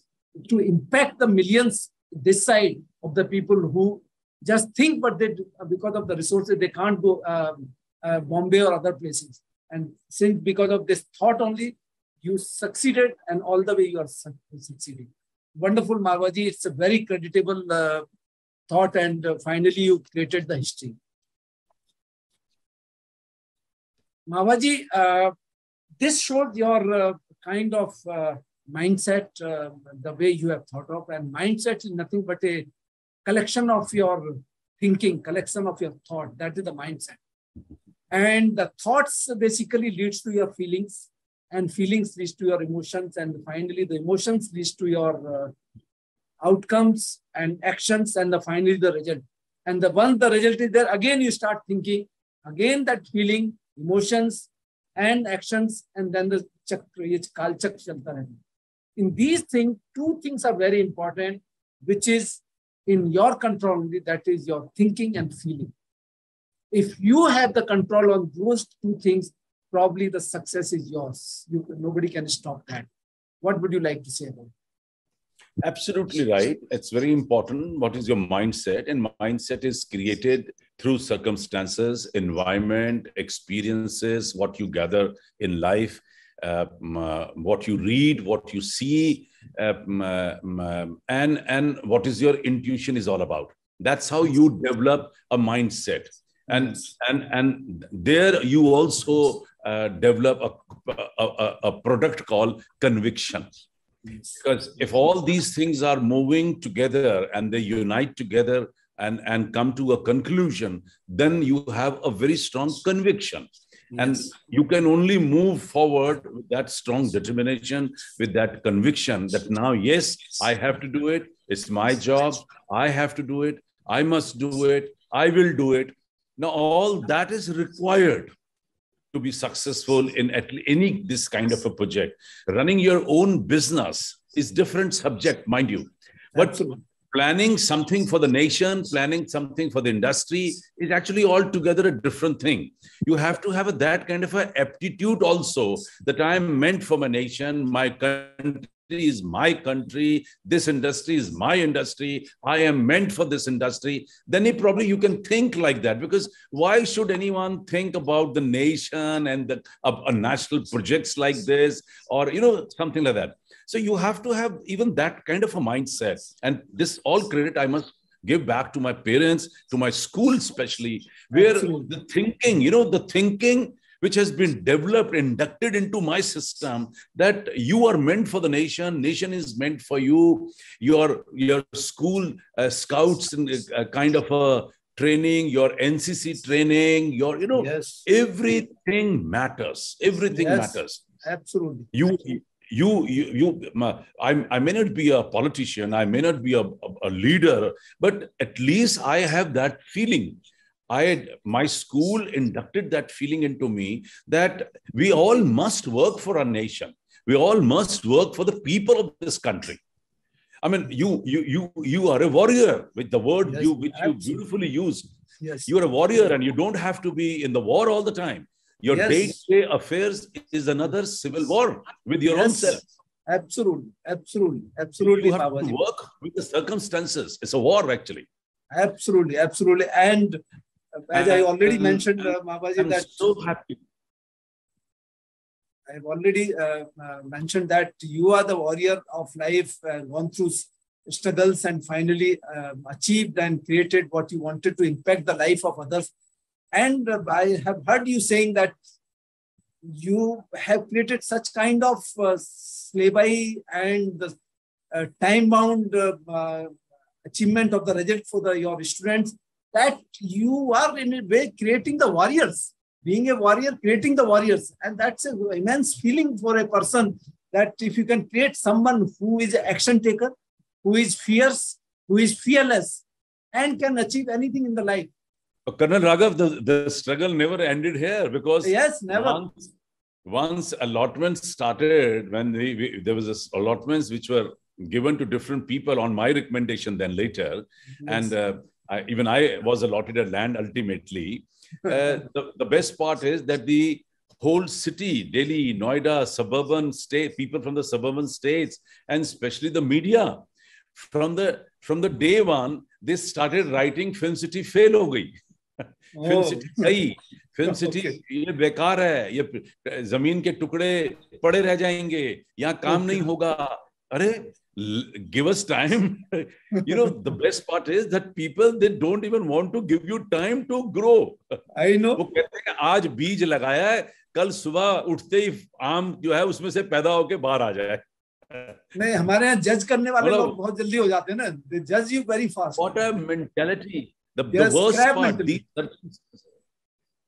to impact the millions this side of the people who just think, but they do, because of the resources, they can't go Bombay or other places. And since because of this thought only, you succeeded, and all the way you are succeeding. Wonderful, Marwahji. It's a very creditable thought, and finally you created the history. Marwahji, this shows your kind of mindset, the way you have thought of, and mindset is nothing but a collection of your thinking, collection of your thought. That is the mindset. And the thoughts basically leads to your feelings, and feelings leads to your emotions, and finally the emotions leads to your outcomes and actions, and finally the result. And once the result is there, again you start thinking, again that feeling, emotions and actions, and then the chakra. In these things, two things are very important, which is in your control, that is your thinking and feeling. If you have the control on those two things, probably the success is yours. Nobody can stop that. What would you like to say about it? Absolutely right. It's very important. What is your mindset? And mindset is created through circumstances, environment, experiences, what you gather in life, what you read, what you see, and what is your intuition is all about. That's how you develop a mindset. And there you also develop a product called conviction. Because if all these things are moving together and they unite together and come to a conclusion, then you have a very strong conviction. And you can only move forward with that strong determination, with that conviction that now, yes, I have to do it. It's my job. I have to do it. I must do it. I will do it. Now, all that is required to be successful in at any this kind of a project. Running your own business is different subject, mind you. But planning something for the nation, planning something for the industry is actually altogether a different thing. You have to have that kind of an aptitude also, that I am meant for my nation, my country is my country, this industry is my industry, I am meant for this industry. Then probably you can think like that, because why should anyone think about the nation and the national projects like this, or something like that. So you have to have even that kind of a mindset. And this all credit I must give back to my parents, to my school especially, where the thinking, which has been developed, inducted into my system, that you are meant for the nation, nation is meant for you, your school scouts and kind of a training, your NCC training, your, yes, everything matters. Everything, yes, matters. Absolutely. I may not be a politician, I may not be a leader, but at least I have that feeling. My school inducted that feeling into me that we all must work for our nation. We all must work for the people of this country. I mean, you are a warrior, with the word, yes, which you beautifully used. Yes. You are a warrior, and you don't have to be in the war all the time. Your day-to-day affairs is another civil war with your own self. Absolutely. You have to work with the circumstances. It's a war, actually. Absolutely. And as I already mentioned, Marwah ji, I've already mentioned that you are the warrior of life, gone through struggles and finally achieved and created what you wanted to impact the life of others. And I have heard you saying that you have created such kind of syllabi and the time-bound achievement of the result for your students, that you are in a way creating the warriors, being a warrior, creating the warriors. And that's an immense feeling for a person, that if you can create someone who is an action taker, who is fierce, who is fearless, and can achieve anything in the life. Colonel Raghav, the struggle never ended here, because never. Once allotments started, when there was allotments which were given to different people on my recommendation then later. Yes. And even I was allotted a land ultimately. The best part is that the whole city, Delhi, Noida, suburban state, people from the suburban states, and especially the media, from the day one, they started writing Film City fail ho gayi. Film City sahi. Film City ye bekar hai. Ye zameen ke tukde pade reh jayenge. Yahan kaam nahi hoga. Arre, give us time. The best part is that people, they don't even want to give you time to grow. I know. वो कहते हैं आज बीज लगाया है, कल सुबह उठते ही आम जो है उसमें से पैदा होके बाहर आ जाए. नहीं, हमारे यहाँ जज करने वाले लोग बहुत जल्दी हो जाते हैं ना. They judge you very fast. What a mentality! The worst part,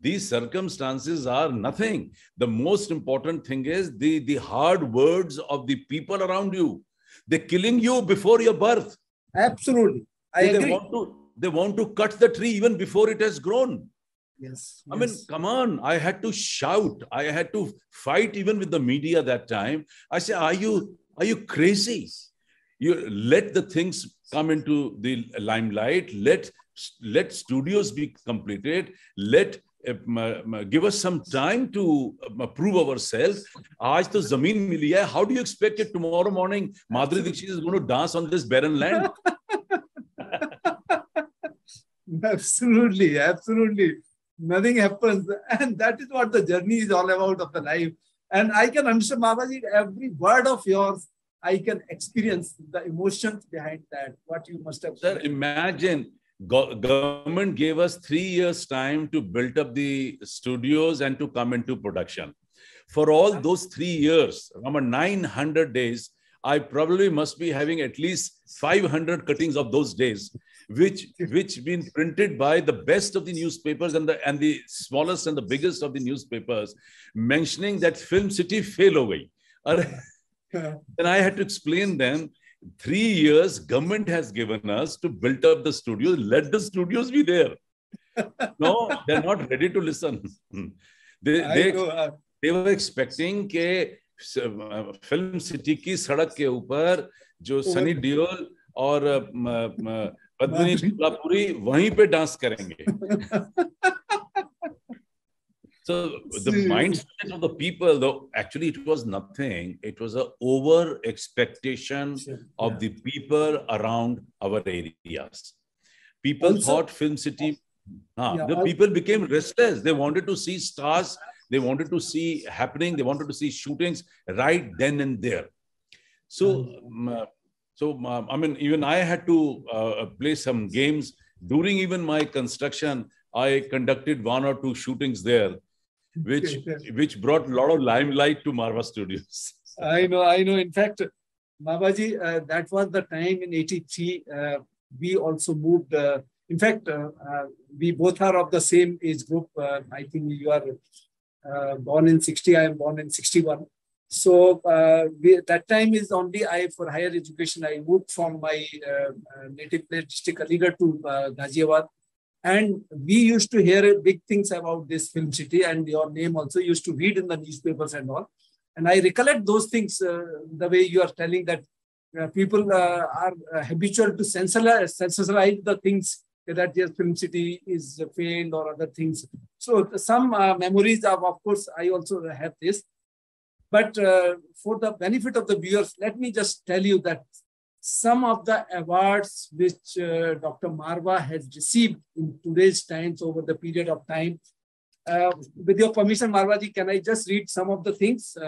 these circumstances are nothing. The most important thing is the hard words of the people around you. They're killing you before your birth. Absolutely. I agree. They want to cut the tree even before it has grown. Yes. I mean, come on. I had to shout. I had to fight even with the media that time. I said, are you crazy? You let the things come into the limelight. Let studios be completed. Give us some time to prove ourselves. Aaj to zameen mili hai. How do you expect it tomorrow morning? Madhuri Dixit is going to dance on this barren land. Absolutely. Nothing happens. And that is what the journey is all about of the life. And I can understand, Marwah ji, every word of yours. I can experience the emotions behind that, what you must have. Sir, imagine government gave us 3 years time to build up the studios and to come into production. For all those 3 years, around 900 days, I probably must be having at least 500 cuttings of those days, which been printed by the best of the newspapers and the smallest and the biggest of the newspapers, mentioning that Film City fail away. And I had to explain them, 3 years government has given us to build up the studios, let the studios be there. No, they're not ready to listen. They were expecting that Film City ki sadak ke upar, jo Sunny Deol aur Padmini Kolhapuri wahin pe dance karenge. So the mindset of the people, though, actually it was nothing. It was an over expectation of the people around our areas. People also thought Film City, the people became restless. They wanted to see stars. They wanted to see happening. They wanted to see shootings right then and there. So, I mean, even I had to play some games. During even my construction, I conducted 1 or 2 shootings there, which brought a lot of limelight to Marwah Studios. I know. In fact, Babaji, that was the time in '83. We also moved. In fact, we both are of the same age group. I think you are born in '60. I am born in '61. So that time is only for higher education. I moved from my native place, district Aligarh, to Ghaziabad. And we used to hear big things about this Film City, and your name also used to read in the newspapers and all. And I recollect those things, the way you are telling that people are habitual to sensationalize the things that their Film City is failed or other things. So some memories of course, I also have this. But for the benefit of the viewers, let me just tell you that some of the awards which Dr. Marwah has received in today's times over the period of time. With your permission, Marwah ji, can I just read some of the things?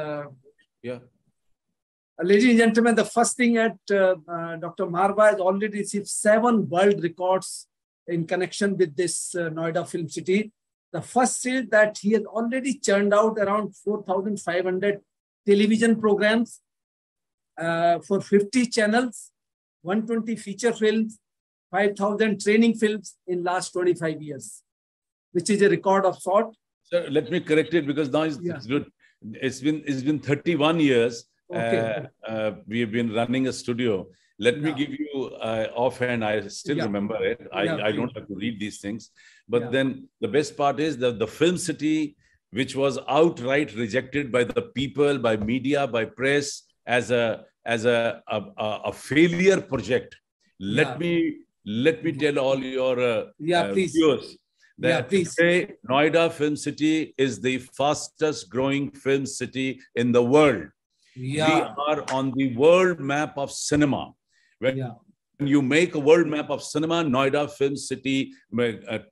Ladies and gentlemen, the first thing at Dr. Marwah has already received 7 world records in connection with this Noida Film City. The first is that he has already churned out around 4,500 television programs, for 50 channels, 120 feature films, 5,000 training films in last 25 years, which is a record of sort. Sir, let me correct it because now it's been 31 years. Okay. We have been running a studio. Let me give you offhand, I still remember it. I don't have to read these things. But then the best part is that the Film City, which was outright rejected by the people, by media, by press, as a failure project. Let me tell all your viewers that today Noida Film City is the fastest growing film city in the world. We are on the world map of cinema. When you make a world map of cinema, Noida Film City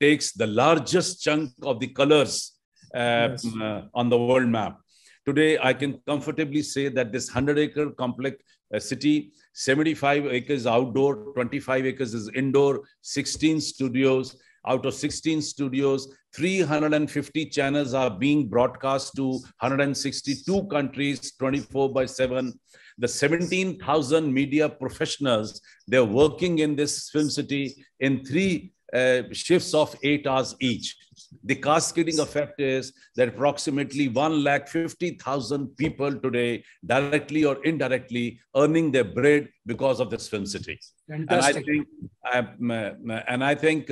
takes the largest chunk of the colors on the world map. Today, I can comfortably say that this 100-acre complex city, 75 acres outdoor, 25 acres is indoor, 16 studios. Out of 16 studios, 350 channels are being broadcast to 162 countries, 24/7. The 17,000 media professionals, they're working in this Film City in 3 shifts of 8 hours each. The cascading effect is that approximately 150,000 people today, directly or indirectly, earning their bread because of this Film City. Fantastic. And I think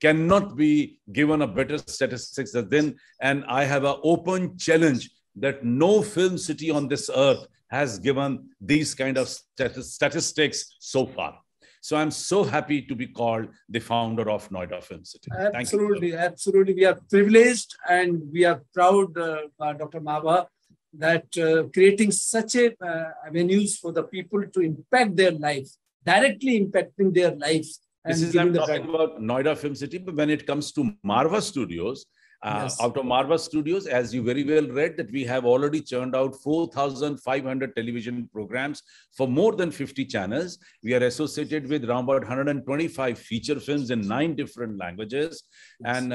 cannot be given a better statistics than. And I have an open challenge that no Film City on this earth has given these kind of statistics so far. So I'm so happy to be called the founder of Noida Film City. Absolutely, absolutely. We are privileged and we are proud, Dr. Marwah, that creating such a avenues for the people to impact their lives, directly impacting their lives. I'm talking about Noida Film City, but when it comes to Marwah Studios, Yes. Out of Marwah Studios, as you very well read, that we have already churned out 4,500 television programs for more than 50 channels. We are associated with around about 125 feature films in 9 different languages, yes, and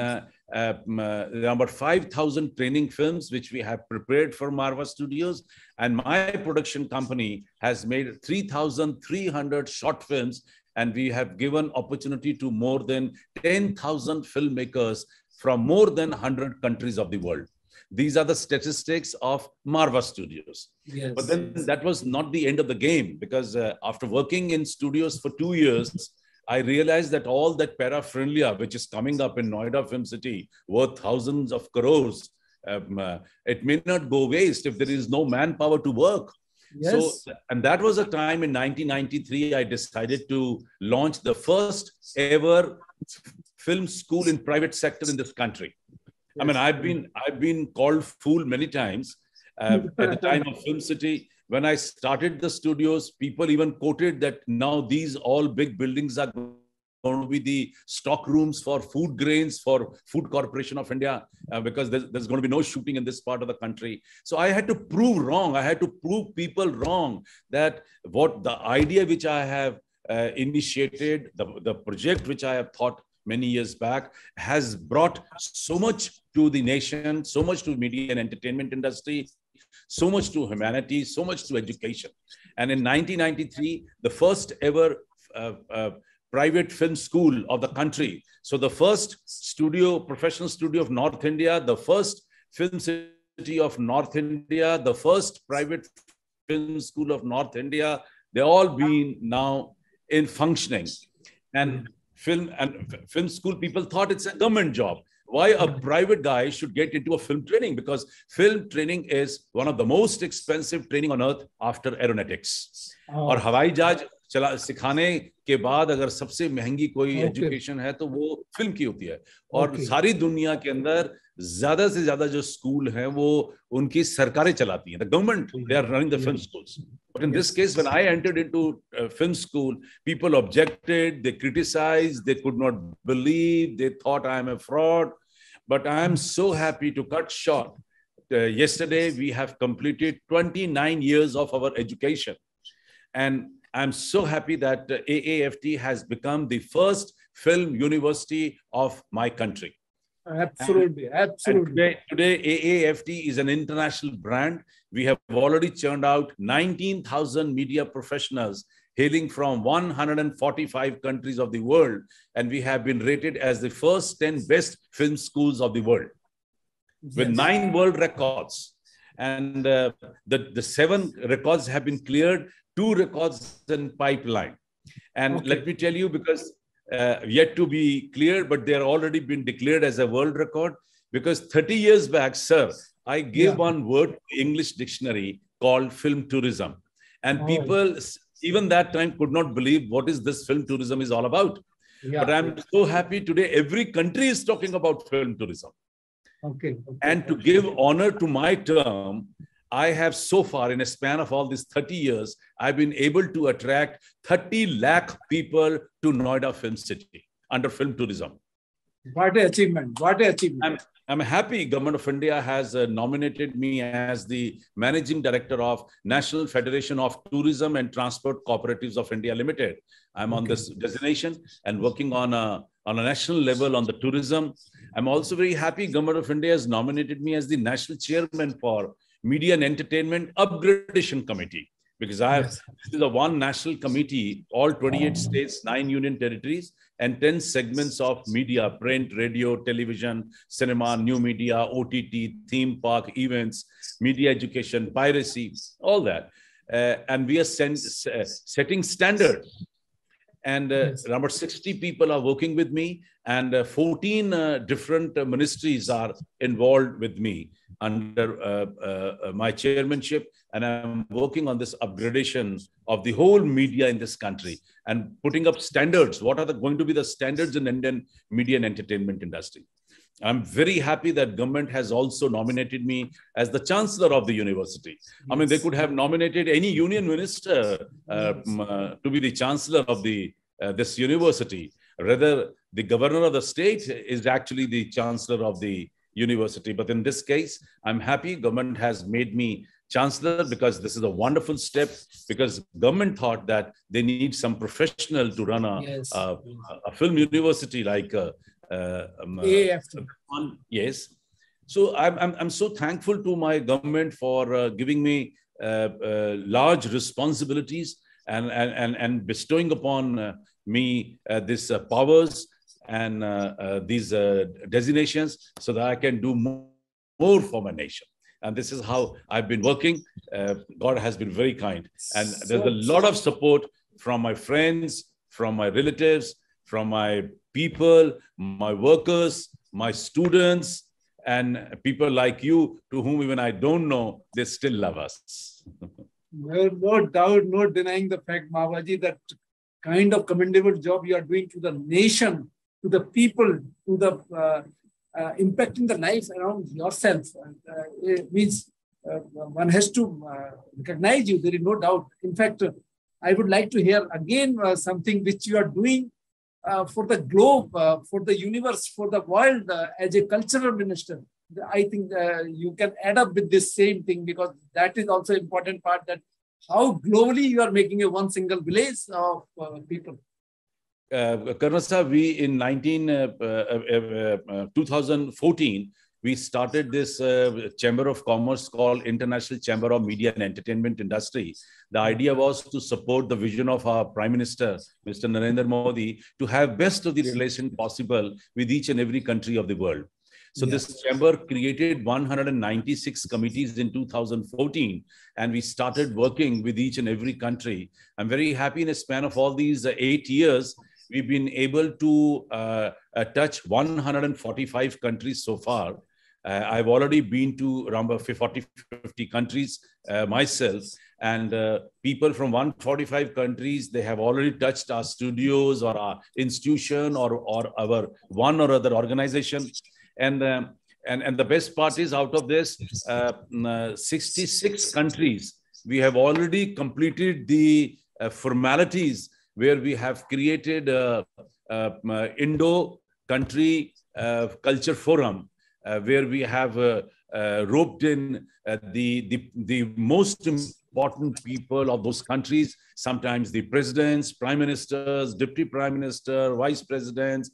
around about 5,000 training films which we have prepared for Marwah Studios. And my production company has made 3,300 short films, and we have given opportunity to more than 10,000 filmmakers from more than 100 countries of the world. These are the statistics of Marwah Studios. Yes. But then that was not the end of the game, because after working in studios for 2 years, I realized that all that paraphernalia which is coming up in Noida Film City, worth thousands of crores, it may not go waste if there is no manpower to work. Yes. So, and that was a time in 1993, I decided to launch the first ever film school in private sector in this country. Yes. I mean, I've been called fool many times at the time of Film City. When I started the studios, people even quoted that now these all big buildings are going to be the stock rooms for food grains for Food Corporation of India, because there's going to be no shooting in this part of the country. So I had to prove wrong. I had to prove people wrong that what the idea which I have initiated, the project which I have thought many years back, has brought so much to the nation, so much to media and entertainment industry, so much to humanity, so much to education. And in 1993, the first ever private film school of the country. So the first studio, professional studio of North India, the first film city of North India, the first private film school of North India, they all been now in functioning. And film school people thought it's a government job. Why a private guy should get into a film training? Because film training is one of the most expensive training on earth after aeronautics. Aur Hawaii Jaj sikhane ke baad agar sabse mehengi koi education hai to wo film ki hoti hai. Aur sari duniya ke andar zyada se zyada jo school hai wo unki sarkarein chalati hain. The government, they are running the film schools. But in this case, when I entered into film school, people objected, they criticized, they could not believe, they thought I am a fraud. But I am so happy to cut short. Yesterday, we have completed 29 years of our education. And I'm so happy that AAFT has become the first film university of my country. Absolutely, absolutely. And today, AAFT is an international brand. We have already churned out 19,000 media professionals hailing from 145 countries of the world. And we have been rated as the first 10 best film schools of the world, yes, with 9 world records. And the 7 records have been cleared, 2 records in pipeline. And let me tell you, because yet to be cleared, but they are already been declared as a world record, because 30 years back, sir, I gave one word to English dictionary called film tourism. And people, even that time, could not believe what is this film tourism is all about. Yeah. But I'm so happy today, every country is talking about film tourism. And to give honor to my term, I have so far, in a span of all these 30 years, I've been able to attract 30 lakh people to Noida Film City under film tourism. What an achievement. What an achievement. I'm happy Government of India has nominated me as the Managing Director of National Federation of Tourism and Transport Cooperatives of India Limited. I'm on this designation and working on a national level on the tourism. I'm also very happy Government of India has nominated me as the National Chairman for Media and Entertainment Upgradation Committee, because I have, this is a one national committee, all 28 states, 9 union territories, and 10 segments of media, print, radio, television, cinema, new media, OTT, theme park, events, media education, piracy, all that. And we are setting standards. And number 60 people are working with me, and 14 different ministries are involved with me under my chairmanship. And I'm working on this upgradation of the whole media in this country and putting up standards. What are going to be the standards in Indian media and entertainment industry? I'm very happy that government has also nominated me as the chancellor of the university. I mean, they could have nominated any union minister to be the chancellor of the this university. Rather, the governor of the state is actually the chancellor of the university. But in this case, I'm happy government has made me chancellor, because this is a wonderful step, because government thought that they need some professional to run a film university like AAFT. Yes. So I'm so thankful to my government for giving me large responsibilities and bestowing upon me this powers and these designations, so that I can do more for my nation. And this is how I've been working. God has been very kind. And there's a lot of support from my friends, from my relatives, from my people, my workers, my students, and people like you, to whom even I don't know, they still love us. Well, no doubt, no denying the fact, Marwah ji, that kind of commendable job you are doing to the nation, to the people, to the impacting the life around yourself. It means one has to recognize you, there is no doubt. In fact, I would like to hear again something which you are doing for the globe, for the universe, for the world as a cultural minister. I think you can add up with this same thing, because that is also an important part, that how globally you are making a one single village of people. Karnal sir, we in 2014, we started this Chamber of Commerce called International Chamber of Media and Entertainment Industry. The idea was to support the vision of our Prime Minister, Mr. Narendra Modi, to have best of the relation possible with each and every country of the world. So this chamber created 196 committees in 2014, and we started working with each and every country. I'm very happy in a span of all these 8 years, we've been able to touch 145 countries so far. I've already been to around 40-50 countries myself, and people from 145 countries, they have already touched our studios or our institution or our one or other organization. And the best part is, out of this 66 countries, we have already completed the formalities where we have created Indo-Country Culture Forum, where we have roped in the most important people of those countries, sometimes the presidents, prime ministers, deputy prime minister, vice presidents,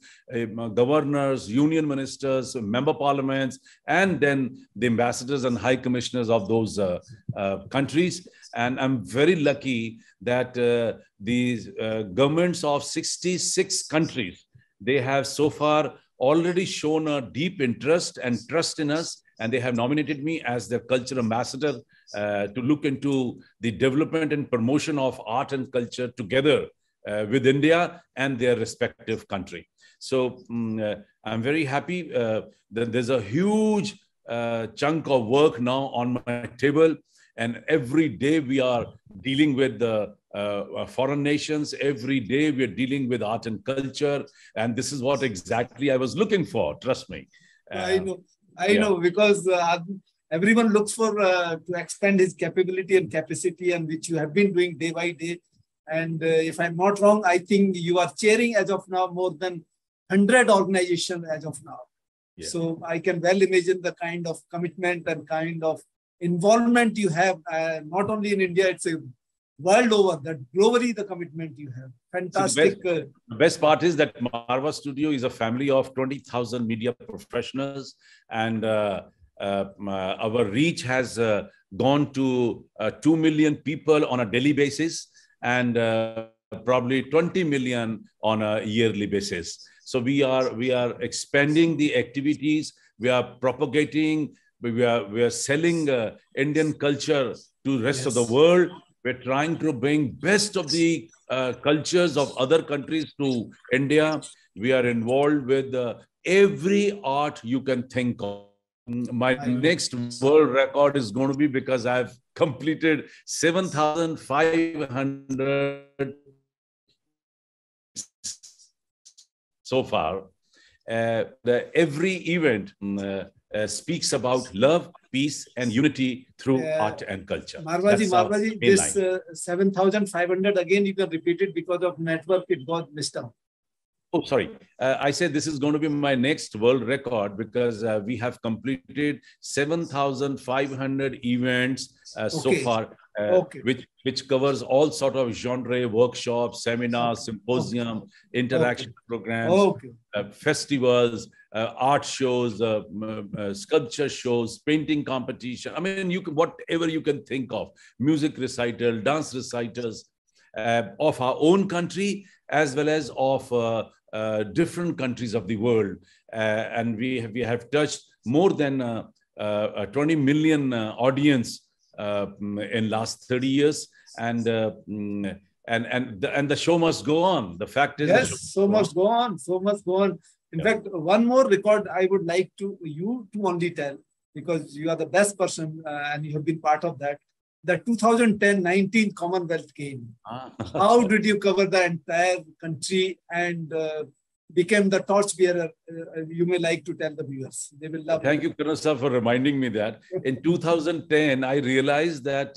governors, union ministers, member parliaments, and then the ambassadors and high commissioners of those countries. And I'm very lucky that these governments of 66 countries, they have so far already shown a deep interest and trust in us, and they have nominated me as their culture ambassador to look into the development and promotion of art and culture together with India and their respective country. So I'm very happy that there's a huge chunk of work now on my table. And every day we are dealing with the foreign nations. Every day we're dealing with art and culture. And this is what exactly I was looking for, trust me. I know, because everyone looks for to expand his capability and capacity, and which you have been doing day by day. And if I'm not wrong, I think you are chairing as of now more than 100 organizations as of now. Yeah. So I can well imagine the kind of commitment and kind of involvement you have, not only in India, it's a world over, that globally the commitment you have. Fantastic. So the best part is that Marwah Studio is a family of 20,000 media professionals, and our reach has gone to 2 million people on a daily basis, and probably 20 million on a yearly basis. So we are expanding the activities, we are propagating, we are selling Indian culture to the rest of the world. We're trying to bring best of the cultures of other countries to India. We are involved with every art you can think of. My next world record is going to be, because I've completed 7,500 so far. Every event speaks about love, peace, and unity through art and culture. Marwah ji, this 7,500, again, you can repeat it because of network, it got missed out. Oh, sorry. I said this is going to be my next world record because we have completed 7,500 events so far, which covers all sort of genre, workshops, seminars, symposium, interaction programs, festivals, art shows, sculpture shows, painting competition. I mean, you can, whatever you can think of, music recital, dance recitals of our own country, as well as of different countries of the world. And we have touched more than 20 million audience in last 30 years. And the show must go on. The fact is... Yes, so must go on. So must go on. In fact, one more record I would like you to only tell, because you are the best person and you have been part of that. The 2010-19 Commonwealth Games. How did you cover the entire country and became the torchbearer? You may like to tell the viewers. They will love Thank you, Kiran sir, for reminding me that. In 2010, I realized that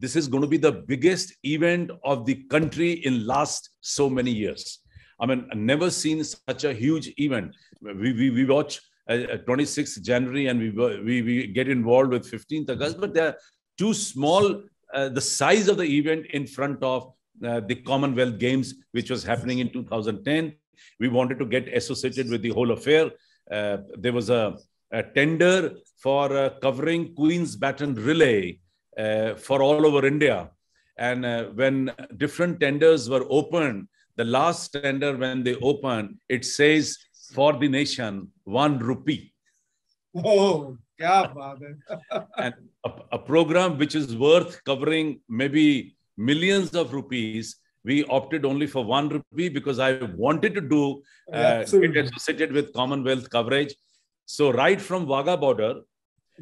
this is going to be the biggest event of the country in last so many years. I mean, I've never seen such a huge event. We watch 26th January and we get involved with 15th August, but they are too small, the size of the event in front of the Commonwealth Games, which was happening in 2010. We wanted to get associated with the whole affair. There was a tender for covering Queen's Baton Relay for all over India. And when different tenders were opened, the last tender when they opened, it says, for the nation, 1 rupee. Oh, kya baat hai. And a program which is worth covering maybe millions of rupees, we opted only for 1 rupee because I wanted to do it associated with Commonwealth coverage. So right from Wagah border...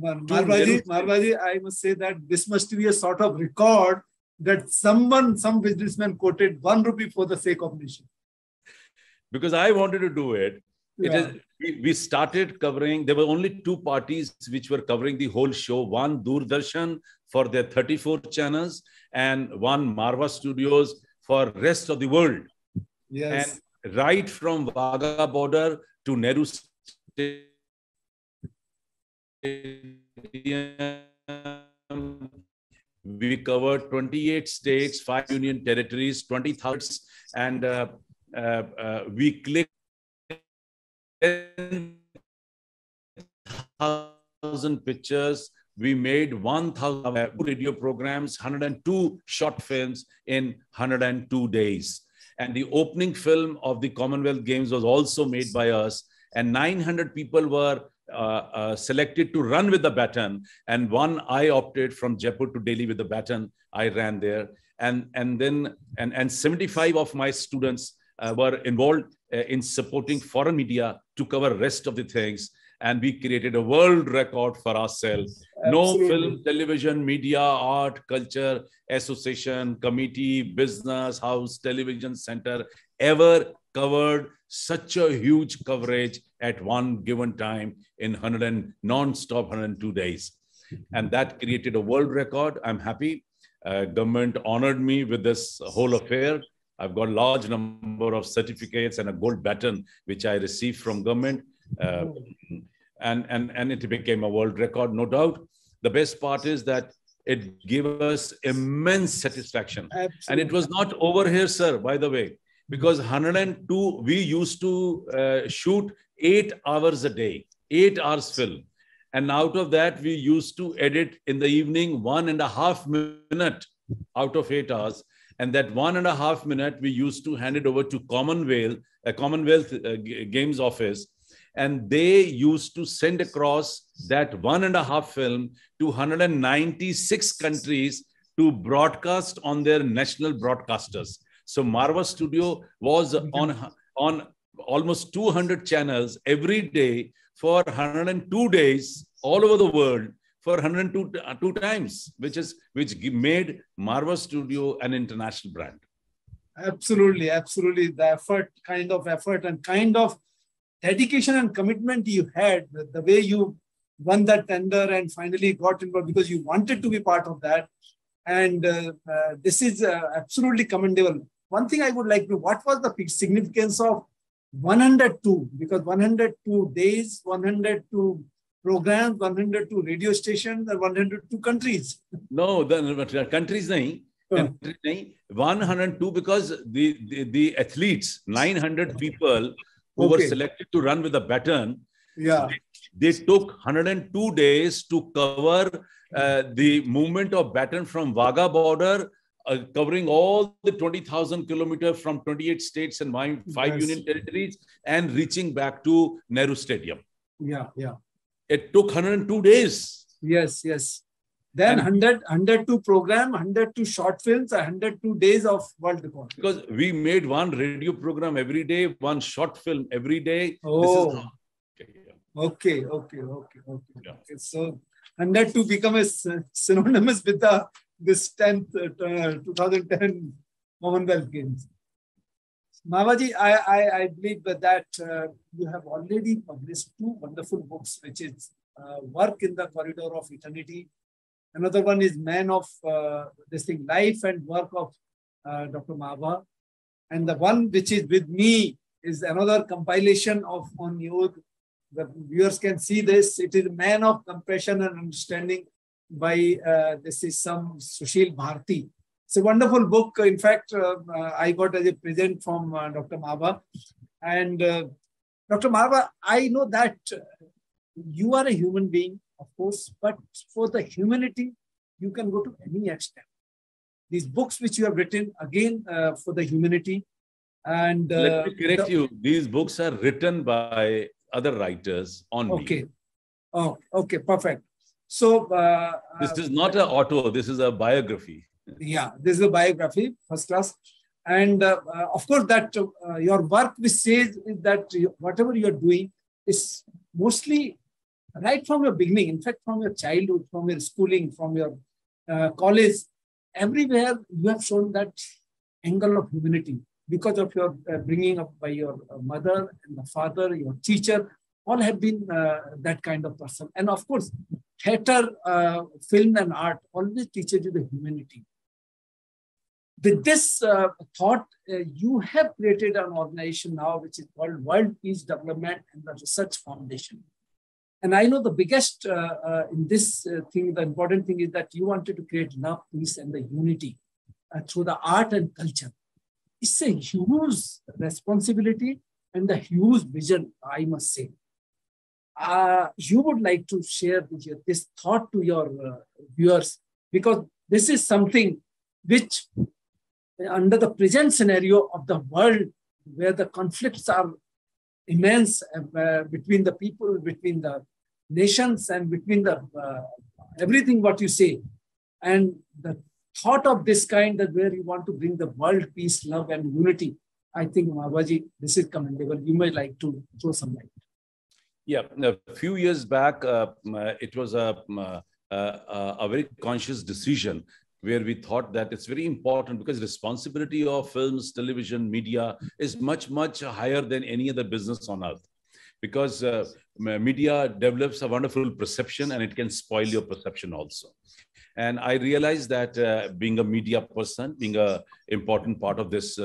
Marwah ji, I must say that this must be a sort of record that some businessman quoted 1 rupee for the sake of nation. Because I wanted to do it. We started covering, there were only two parties which were covering the whole show. One, Doordarshan for their 34 channels and one, Marwah Studios for rest of the world. Yes. And right from Wagah border to Nehru Stadium, we covered 28 states, 5 union territories, 20,000 and we clicked 10,000 pictures. We made 1,000 radio programs, 102 short films in 102 days. And the opening film of the Commonwealth Games was also made by us. And 900 people were selected to run with the baton. And one, I opted from Jaipur to Delhi with the baton. I ran there. And 75 of my students were involved in supporting foreign media to cover rest of the things. And we created a world record for ourselves. Absolutely. No film, television, media, art, culture, association, committee, business, house, television center ever covered such a huge coverage at one given time in non-stop 102 days. And that created a world record. I'm happy. Government honored me with this whole affair. I've got a large number of certificates and a gold baton, which I received from government. And it became a world record, no doubt. The best part is that it gave us immense satisfaction. Absolutely. And it was not over here, sir, by the way, because 102, we used to shoot 8 hours a day, 8 hours film. And out of that, we used to edit in the evening 1.5 minutes out of 8 hours. And that 1.5 minutes we used to hand it over to Commonwealth Games Office. And they used to send across that 1.5 film to 196 countries to broadcast on their national broadcasters. So Marwah Studio was on almost 200 channels every day for 102 days all over the world for 102 times, which made Marwah Studio an international brand. Absolutely, absolutely. The kind of effort and kind of dedication and commitment you had, the way you won that tender and finally got involved because you wanted to be part of that. And this is absolutely commendable. one thing I would like to, what was the significance of 102? Because 102 days, 102 programs, 102 radio stations, and 102 countries. No, the countries nahi. 102 because the athletes, 900 people who were selected to run with the baton, they took 102 days to cover the movement of baton from Wagah border, covering all the 20,000 kilometers from 28 states and 5 union territories and reaching back to Nehru Stadium. It took 102 days. Then 102 program, 102 short films, 102 days of world record. Because we made one radio program every day, one short film every day. So 102 become a synonymous with this 10th 2010 Commonwealth Games. Marwahji, I believe that you have already published 2 wonderful books, which is Work in the Corridor of Eternity. Another one is Man of Life and Work of Dr. Marwah. And the one which is with me is another compilation of on your, the viewers can see this. It is Man of Compassion and Understanding by, this is some Sushil Bharti. It's a wonderful book. In fact, I got as a present from Dr. Marwah. And Dr. Marwah, I know that you are a human being, of course, but for the humanity, you can go to any extent. These books which you have written, again, for the humanity. And let me correct you. These books are written by other writers on me. Perfect. So this is not an auto. This is a biography. This is a biography, first class. And of course, that your work which says is that whatever you are doing is mostly right from your beginning, in fact, from your childhood, from your schooling, from your college, everywhere you have shown that angle of humanity because of your bringing up by your mother and the father, your teacher, all have been that kind of person. And of course, theater, film and art always teaches you the humanity. With this thought, you have created an organization now, which is called World Peace Development and Research Foundation. And I know the biggest in this thing, the important thing is that you wanted to create love, peace, and the unity through the art and culture. It's a huge responsibility and a huge vision, I must say. You would like to share this thought to your viewers, because this is something which, under the present scenario of the world, where the conflicts are immense between the people, between the nations, and between the everything what you say. And the thought of this kind, that where you want to bring the world peace, love, and unity, I think, Marwahji, this is commendable. You may like to throw some light. Yeah, a few years back, it was a very conscious decision where we thought that it's very important, because responsibility of films, television, media is much, much higher than any other business on earth. Because media develops a wonderful perception and it can spoil your perception also. And I realized that being a media person, being an important part of this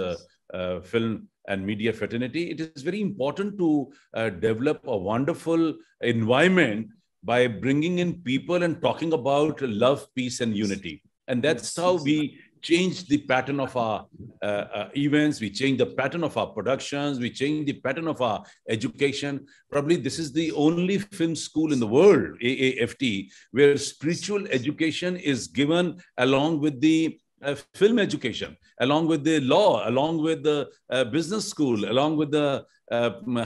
film and media fraternity, it is very important to develop a wonderful environment by bringing in people and talking about love, peace, and unity. And that's how we change the pattern of our events, we change the pattern of our productions, we change the pattern of our education. Probably this is the only film school in the world, AAFT, where spiritual education is given along with the film education, along with the law, along with the business school, along with the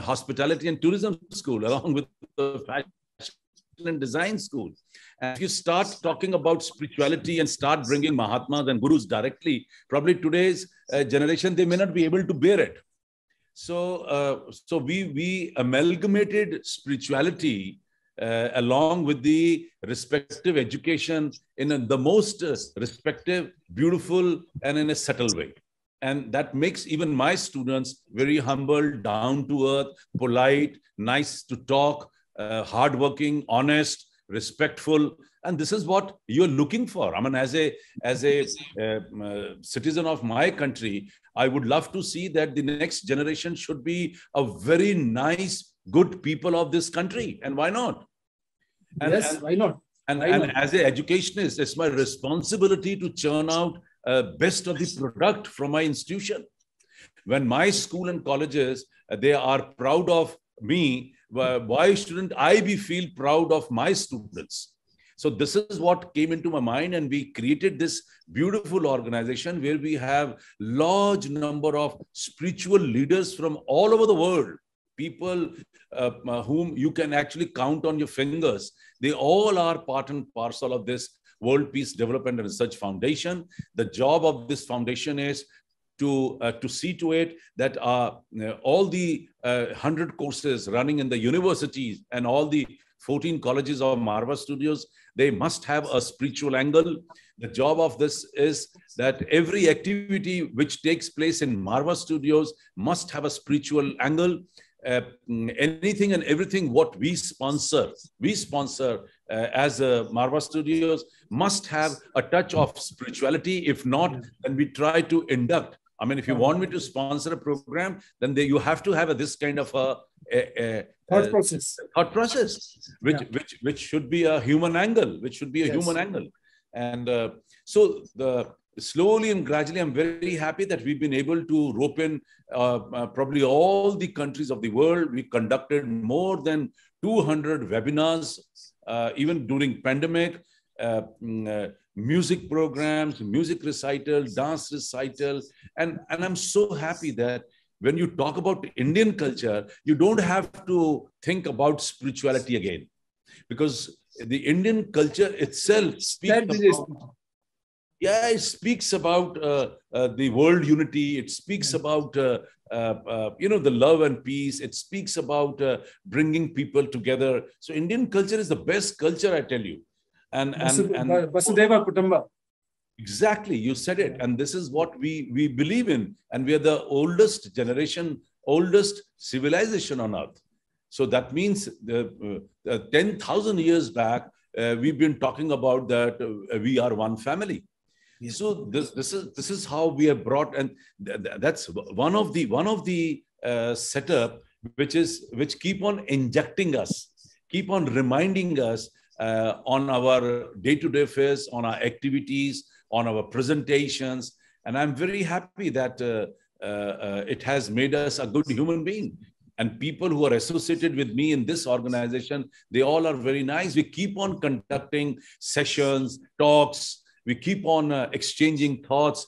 hospitality and tourism school, along with the fashion and design school. And if you start talking about spirituality and start bringing Mahatmas and Gurus directly, probably today's generation, they may not be able to bear it. So, so we amalgamated spirituality along with the respective education in the most respective, beautiful, and in a subtle way. And that makes even my students very humble, down-to-earth, polite, nice to talk, hardworking, honest, respectful, and this is what you're looking for. I mean, as a citizen of my country, I would love to see that the next generation should be a very nice, good people of this country. And why not? And, yes, and, why not? And as an educationist, it's my responsibility to churn out best of the product from my institution. When my school and colleges, they are proud of me, why shouldn't I be feel proud of my students? So this is what came into my mind, and we created this beautiful organization where we have large number of spiritual leaders from all over the world, people whom you can actually count on your fingers. They all are part and parcel of this World Peace Development and Research Foundation. The job of this foundation is to see to it that all the 100 courses running in the universities and all the 14 colleges of Marwah Studios, they must have a spiritual angle. The job of this is that every activity which takes place in Marwah Studios must have a spiritual angle. Anything and everything what we sponsor as Marwah Studios must have a touch of spirituality. If not, then we try to induct. I mean, if you want me to sponsor a program, then you have to have this kind of a thought process, which should be a human angle, And so slowly and gradually, I'm very happy that we've been able to rope in probably all the countries of the world. We conducted more than 200 webinars, even during pandemic, music programs, music recital, dance recital. And I'm so happy that when you talk about Indian culture, you don't have to think about spirituality again, because the Indian culture itself speaks about the world unity. It speaks about, the love and peace. It speaks about bringing people together. So Indian culture is the best culture, I tell you. And Vasudeva Kutumba. Exactly, you said it. And this is what we believe in. And we are the oldest generation, oldest civilization on earth. So that means 10,000 years back, we've been talking about that we are one family. Yes. So this is how we have brought, and that's one of the setup which keep on injecting us, keep on reminding us on our day-to-day affairs, on our activities, on our presentations. And I'm very happy that it has made us a good human being. And people who are associated with me in this organization, they all are very nice. We keep on conducting sessions, talks. We keep on exchanging thoughts.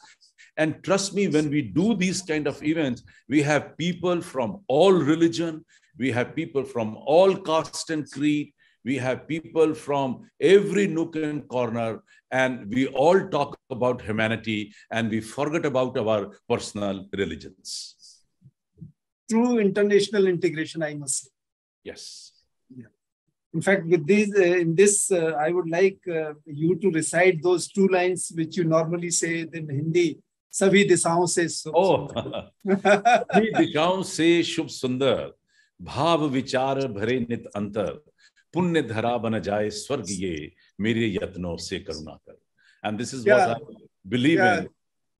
And trust me, when we do these kind of events, we have people from all religion. We have people from all caste and creed. We have people from every nook and corner. And we all talk about humanity, and we forget about our personal religions. True international integration, I must say. Yes. Yeah. In fact, with these, I would like you to recite those two lines which you normally say in Hindi. Sabhi dishaon se shubh sundar. Sabhi dishaon se shubh sundar. Bhav vichar bhare nit antar. Punne dhara bana jaye swarg ye. Mere yatno se karuna kar. And this is what I believe in.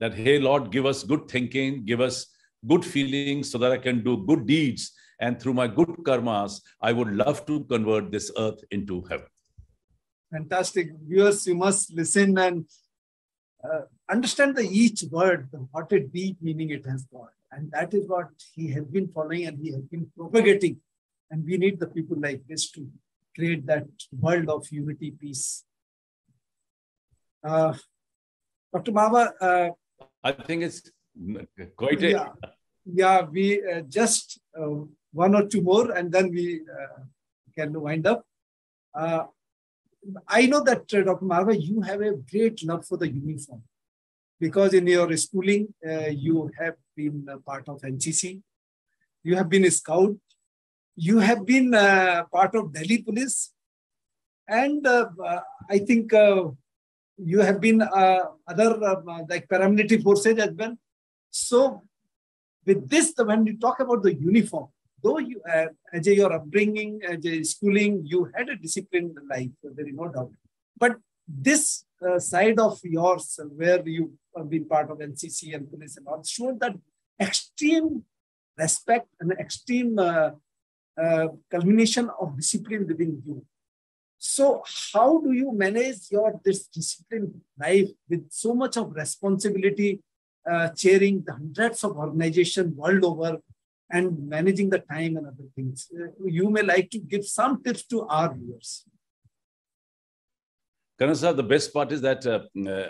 That, hey Lord, give us good thinking. Give us good feelings so that I can do good deeds, and through my good karmas, I would love to convert this earth into heaven. Fantastic. Viewers, you must listen and understand each word, what a deep meaning it has got. And that is what he has been following and he has been propagating. And we need the people like this to create that world of unity, peace. Dr. Marwah, I think it's quite a... Yeah, we just one or two more and then we can wind up. I know that Dr. Marwah, you have a great love for the uniform, because in your schooling, you have been part of NCC, you have been a scout, you have been part of Delhi Police, and I think you have been other like paramilitary forces as well. So, with this, when you talk about the uniform, though you, as your upbringing, as your schooling, you had a disciplined life, so there is no doubt. But this side of yours, where you been part of NCC and police and all, showed that extreme respect and extreme culmination of discipline within you. So how do you manage your this discipline life with so much of responsibility, chairing the hundreds of organizations world over and managing the time and other things? You may like to give some tips to our viewers. Karan sir, the best part is that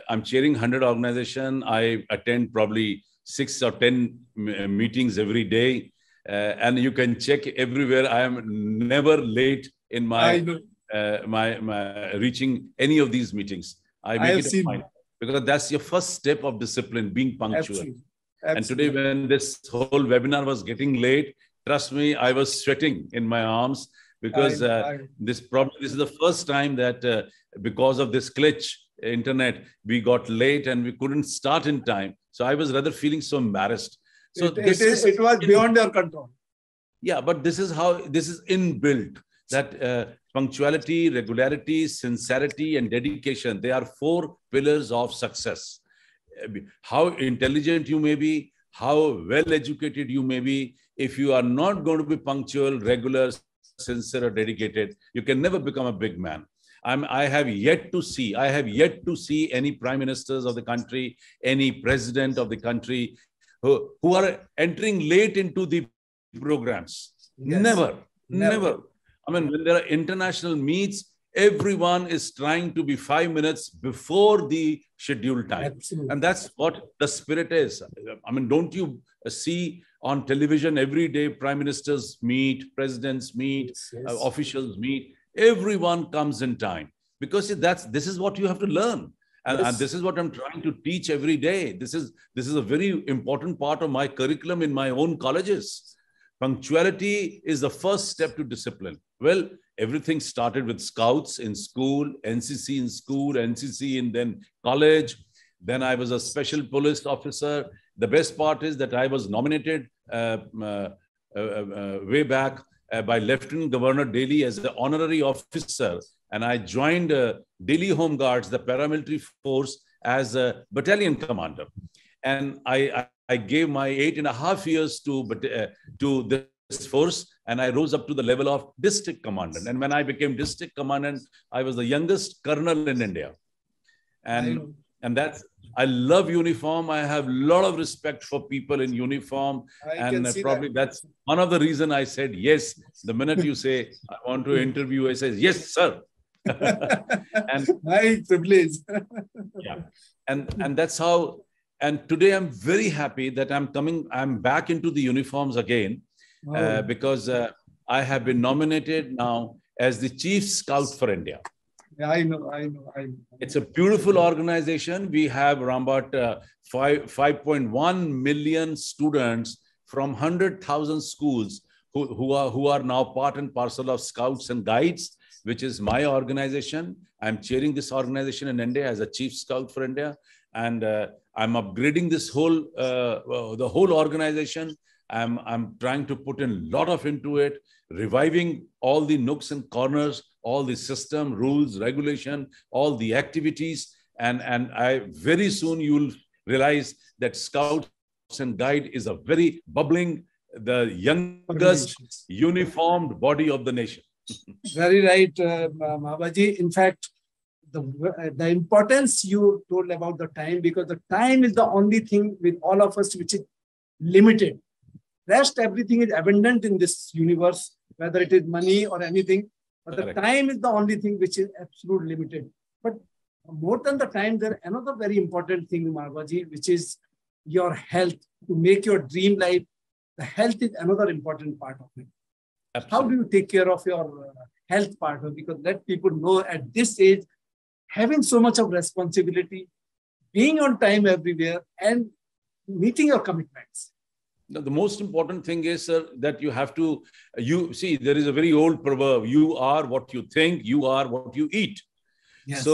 I'm chairing 100 organizations. I attend probably 6 or 10 meetings every day. And you can check everywhere. I am never late in my reaching any of these meetings. I make it a point because that's your first step of discipline, being punctual. Absolutely. Absolutely. And today, when this whole webinar was getting late, trust me, I was sweating in my arms because this is the first time that because of this glitch internet, we got late and we couldn't start in time. So I was rather feeling so embarrassed. So it was beyond your control. Yeah, but this is how this is inbuilt, that punctuality, regularity, sincerity, and dedication. They are 4 pillars of success. How intelligent you may be, how well-educated you may be, if you are not going to be punctual, regular, sincere, or dedicated, you can never become a big man. I have yet to see any prime ministers of the country, any president of the country who are entering late into the programs. Yes. Never. I mean, when there are international meets, everyone is trying to be 5 minutes before the scheduled time. Absolutely. And that's what the spirit is. I mean, don't you see on television every day, prime ministers meet, presidents meet, officials meet, everyone comes in time. Because this is what you have to learn. And this is what I'm trying to teach every day. This is a very important part of my curriculum in my own colleges. Punctuality is the first step to discipline. Well, everything started with scouts in school, NCC in school, NCC and then college. Then I was a special police officer. The best part is that I was nominated way back by Lieutenant Governor Delhi as the honorary officer. And I joined Delhi Home Guards, the paramilitary force, as a battalion commander. And I gave my 8.5 years to this force, and I rose up to the level of district commandant. And when I became district commandant, I was the youngest colonel in India. And that's, I love uniform. I have a lot of respect for people in uniform. That's one of the reasons I said yes. The minute you say, I want to interview, I say, yes, sir. My privilege. Yeah. And that's how, and today I'm very happy that I'm back into the uniforms again because I have been nominated now as the Chief Scout for India. I know. It's a beautiful organization. We have around about 5.1 million students from 100,000 schools who are now part and parcel of Scouts and Guides, which is my organization. I'm chairing this organization in India as a Chief Scout for India, and I'm upgrading this whole the whole organization. I'm trying to put in a lot into it, reviving all the nooks and corners, all the system, rules, regulation, all the activities. And I very soon you'll realize that Scouts and Guide is a very bubbling, the youngest uniformed body of the nation. Very right, Marwahji. In fact, the importance you told about the time, because the time is the only thing with all of us which is limited. Rest, everything is abundant in this universe, whether it is money or anything. But the time is the only thing which is absolutely limited. But more than the time, there is another very important thing, Marwahji, which is your health. To make your dream life, the health is another important part of it. Absolutely. How do you take care of your health part? Because let people know at this age, having so much of responsibility, being on time everywhere, and meeting your commitments. Now, the most important thing is, sir, that you have to, you see, there is a very old proverb, you are what you think, you are what you eat. Yes.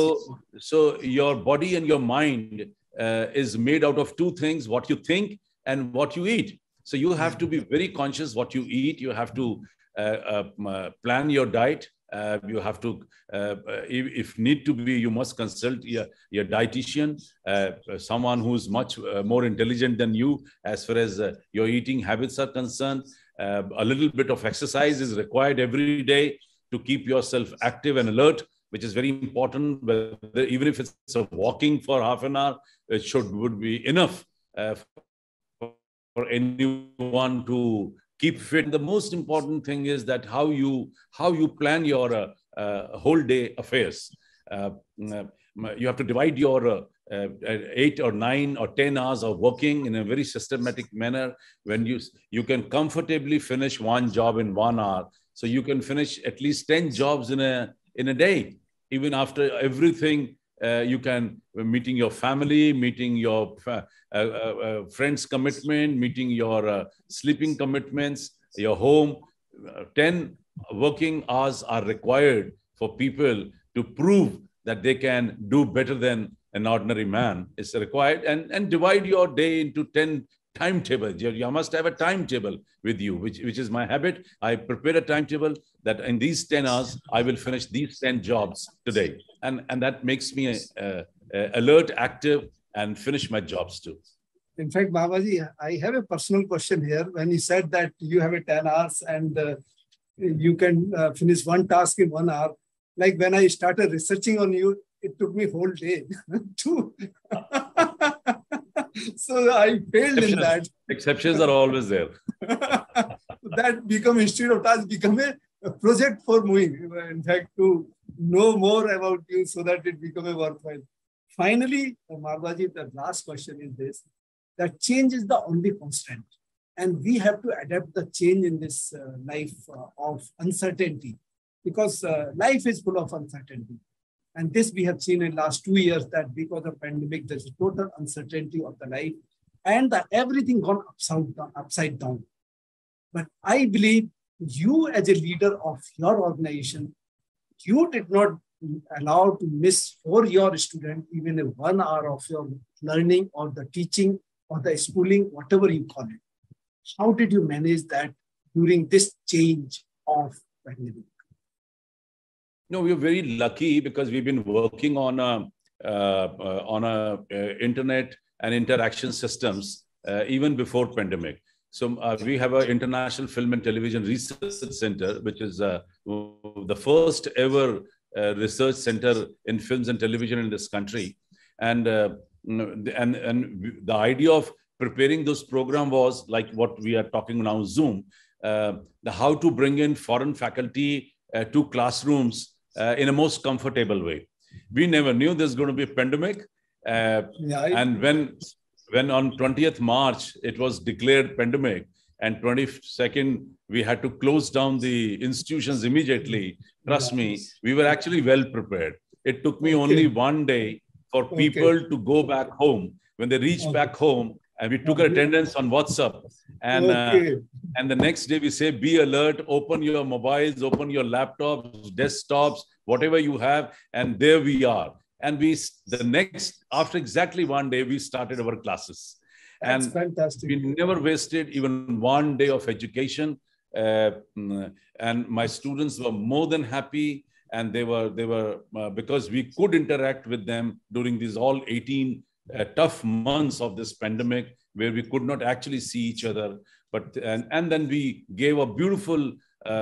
So your body and your mind is made out of 2 things, what you think and what you eat. So you have to be very conscious what you eat. You have to plan your diet You have to, if need to be, you must consult your dietitian, someone who's much more intelligent than you as far as your eating habits are concerned. A little bit of exercise is required every day to keep yourself active and alert, which is very important. Even if it's walking for half an hour, it would be enough for anyone to keep fit. The most important thing is that how you plan your whole day affairs. You have to divide your 8 or 9 or 10 hours of working in a very systematic manner. When you can comfortably finish one job in 1 hour, so you can finish at least 10 jobs in a day. Even after everything, you can meeting your family, meeting your friends' commitment, meeting your sleeping commitments, your home. 10 working hours are required for people to prove that they can do better than an ordinary man is required, and divide your day into 10 timetables. You must have a timetable with you, which is my habit. I prepare a timetable that in these 10 hours, I will finish these 10 jobs today. And that makes me alert, active, and finish my jobs too. In fact, Babaji, I have a personal question here. When you said that you have a 10 hours and you can finish one task in 1 hour, like when I started researching on you, it took me whole day too. So I failed in that. Exceptions are always there. That become Institute of Task, become a project for moving. In fact, to know more about you so that it become a worthwhile. Finally, Marwahji, the last question is this, that change is the only constant. And we have to adapt the change in this life of uncertainty, because life is full of uncertainty. And this we have seen in the last 2 years, that because of pandemic, there's a total uncertainty of the life and everything gone upside down. But I believe you as a leader of your organization, you did not allow to miss for your student even a 1 hour of your learning or the teaching or the schooling, whatever you call it. How did you manage that during this change of pandemic? No, we're very lucky because we've been working on internet and interaction systems even before pandemic. So we have an International Film and Television Research Center, which is the first ever research center in films and television in this country. And the idea of preparing this program was like what we are talking now, Zoom, how to bring in foreign faculty to classrooms in a most comfortable way. We never knew there's going to be a pandemic. And when on 20th March, it was declared pandemic, and 22nd, we had to close down the institutions immediately. Trust me, we were actually well prepared. It took me only 1 day for people to go back home. When they reached back home, and we took attendance on WhatsApp. And the next day we say, be alert, open your mobiles, open your laptops, desktops, whatever you have. And there we are. And after exactly 1 day, we started our classes. That's fantastic. We never wasted even 1 day of education. And my students were more than happy. And they were because we could interact with them during these all 18 tough months of this pandemic, where we could not actually see each other. And then we gave a beautiful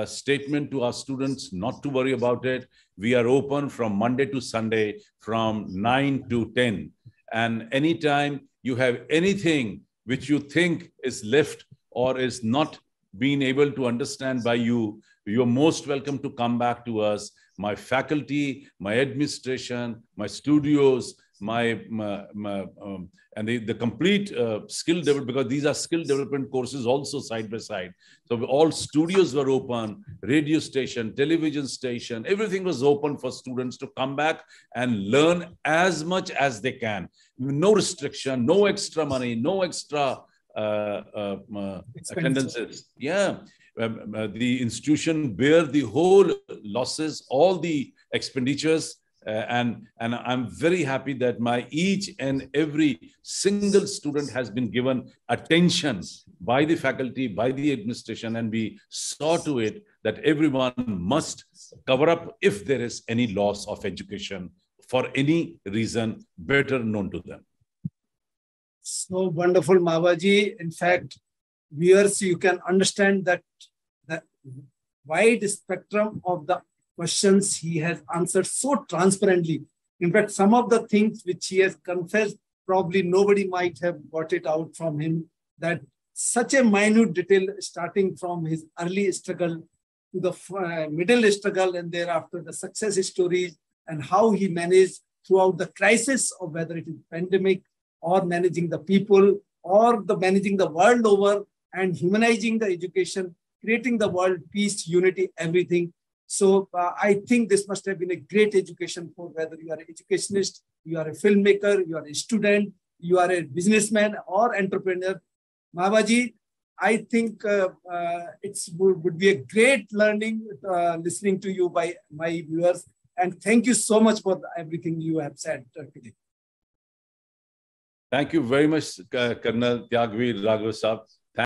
statement to our students not to worry about it. We are open from Monday to Sunday from 9 to 10. And anytime you have anything which you think is left or is not being able to understand by you, you're most welcome to come back to us. My faculty, my administration, my studios, and the complete skill development, because these are skill development courses also side by side. So all studios were open, radio station, television station, everything was open for students to come back and learn as much as they can. No restriction, no extra money, no extra attendances. Yeah, the institution bear the whole losses, all the expenditures And I'm very happy that my each and every single student has been given attention by the faculty, by the administration, and we saw to it that everyone must cover up if there is any loss of education for any reason better known to them. So wonderful, Marwah ji. In fact, viewers, you can understand that the wide spectrum of the questions he has answered so transparently. In fact, some of the things which he has confessed, probably nobody might have got it out from him, that such a minute detail, starting from his early struggle to the middle struggle and thereafter the success stories and how he managed throughout the crisis of whether it is pandemic or managing the people or the managing the world over and humanizing the education, creating the world peace, unity, everything. So I think this must have been a great education for whether you are an educationist, you are a filmmaker, you are a student, you are a businessman or entrepreneur. Marwah ji, I think it would be a great learning listening to you by my viewers. And thank you so much for everything you have said today. Thank you very much, Colonel Tyagvir Raghava sahab.